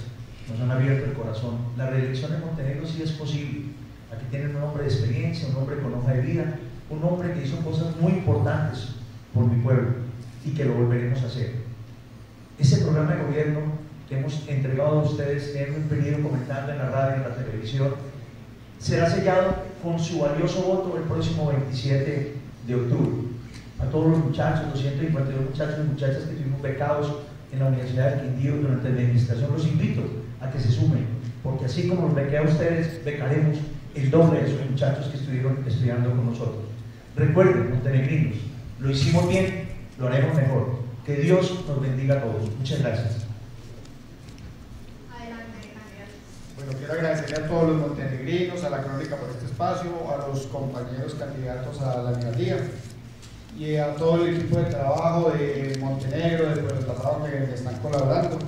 nos han abierto el corazón. La reelección en Montenegro sí es posible. Aquí tienen un hombre de experiencia, un hombre con hoja de vida, un hombre que hizo cosas muy importantes por mi pueblo y que lo volveremos a hacer. Ese programa de gobierno que hemos entregado a ustedes, que hemos venido comentando en la radio, en la televisión, será sellado con su valioso voto el próximo 27 de octubre. A todos los muchachos, 252 muchachos y muchachas que tuvimos becados en la Universidad de Quindío durante la administración, los invito a que se sumen, porque así como los bequea a ustedes, becaremos el doble de esos muchachos que estuvieron estudiando con nosotros. Recuerden, montenegrinos, lo hicimos bien, lo haremos mejor. Que Dios nos bendiga a todos. Muchas gracias. Bueno, quiero agradecerle a todos los montenegrinos, a la Crónica por este espacio, a los compañeros candidatos a la alcaldía y a todo el equipo de trabajo de Montenegro, de Puerto Tratado, que me están colaborando.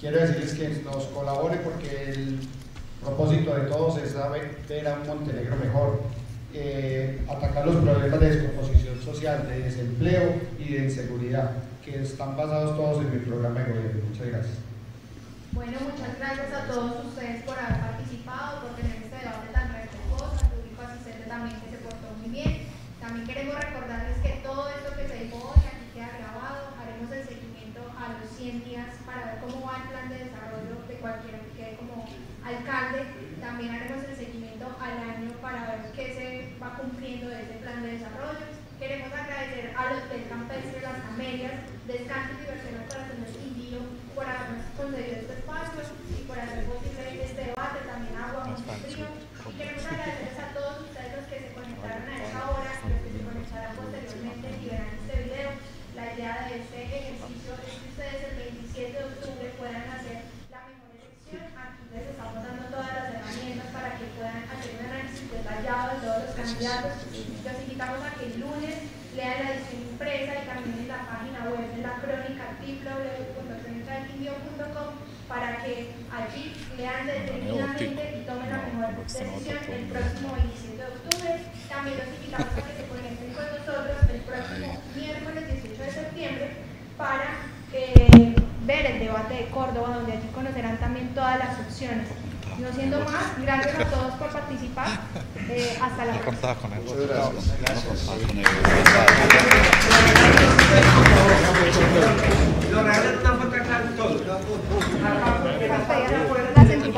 Quiero decirles que nos colabore porque el propósito de todos es ver a un Montenegro mejor, atacar los problemas de descomposición social, de desempleo y de inseguridad, que están basados todos en mi programa de gobierno. Muchas gracias. Bueno, muchas gracias a todos ustedes por haber participado, por tener este debate tan respetuoso, al público asistente también que se portó muy bien. También queremos recordarles que todo esto que se dijo hoy aquí queda grabado, haremos el seguimiento a los 100 días para ver cómo va el plan de desarrollo de cualquiera que quede como alcalde. También haremos el seguimiento al año para ver qué se va cumpliendo de ese plan de desarrollo. Queremos agradecer al Hotel Campestre Las Camelias, Descanso y Diversión al Corazón del Quindío, por habernos concedido este espacio y por hacer posible este debate, también Agua Montefrío. Y queremos agradecerles a todos ustedes los que se conectaron a esta hora, los que se conectarán posteriormente y verán este video. La idea de este ejercicio es que ustedes el 27 de octubre puedan hacer la mejor elección. Aquí les estamos dando todas las herramientas para que puedan hacer un análisis detallado de todos los candidatos. Los invitamos a que el lunes lean la edición impresa y también en la página web de la Crónica, www.crónicadelquindío.com, para que allí lean determinadamente y tomen la mejor decisión el próximo 27 de octubre. También los invitamos a que se conecten con nosotros el próximo miércoles 18 de septiembre para ver el debate de Córdoba, donde aquí conocerán también todas las opciones. No siendo más, gracias a todos por participar. Hasta la próxima. Muchas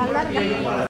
gracias. Gracias.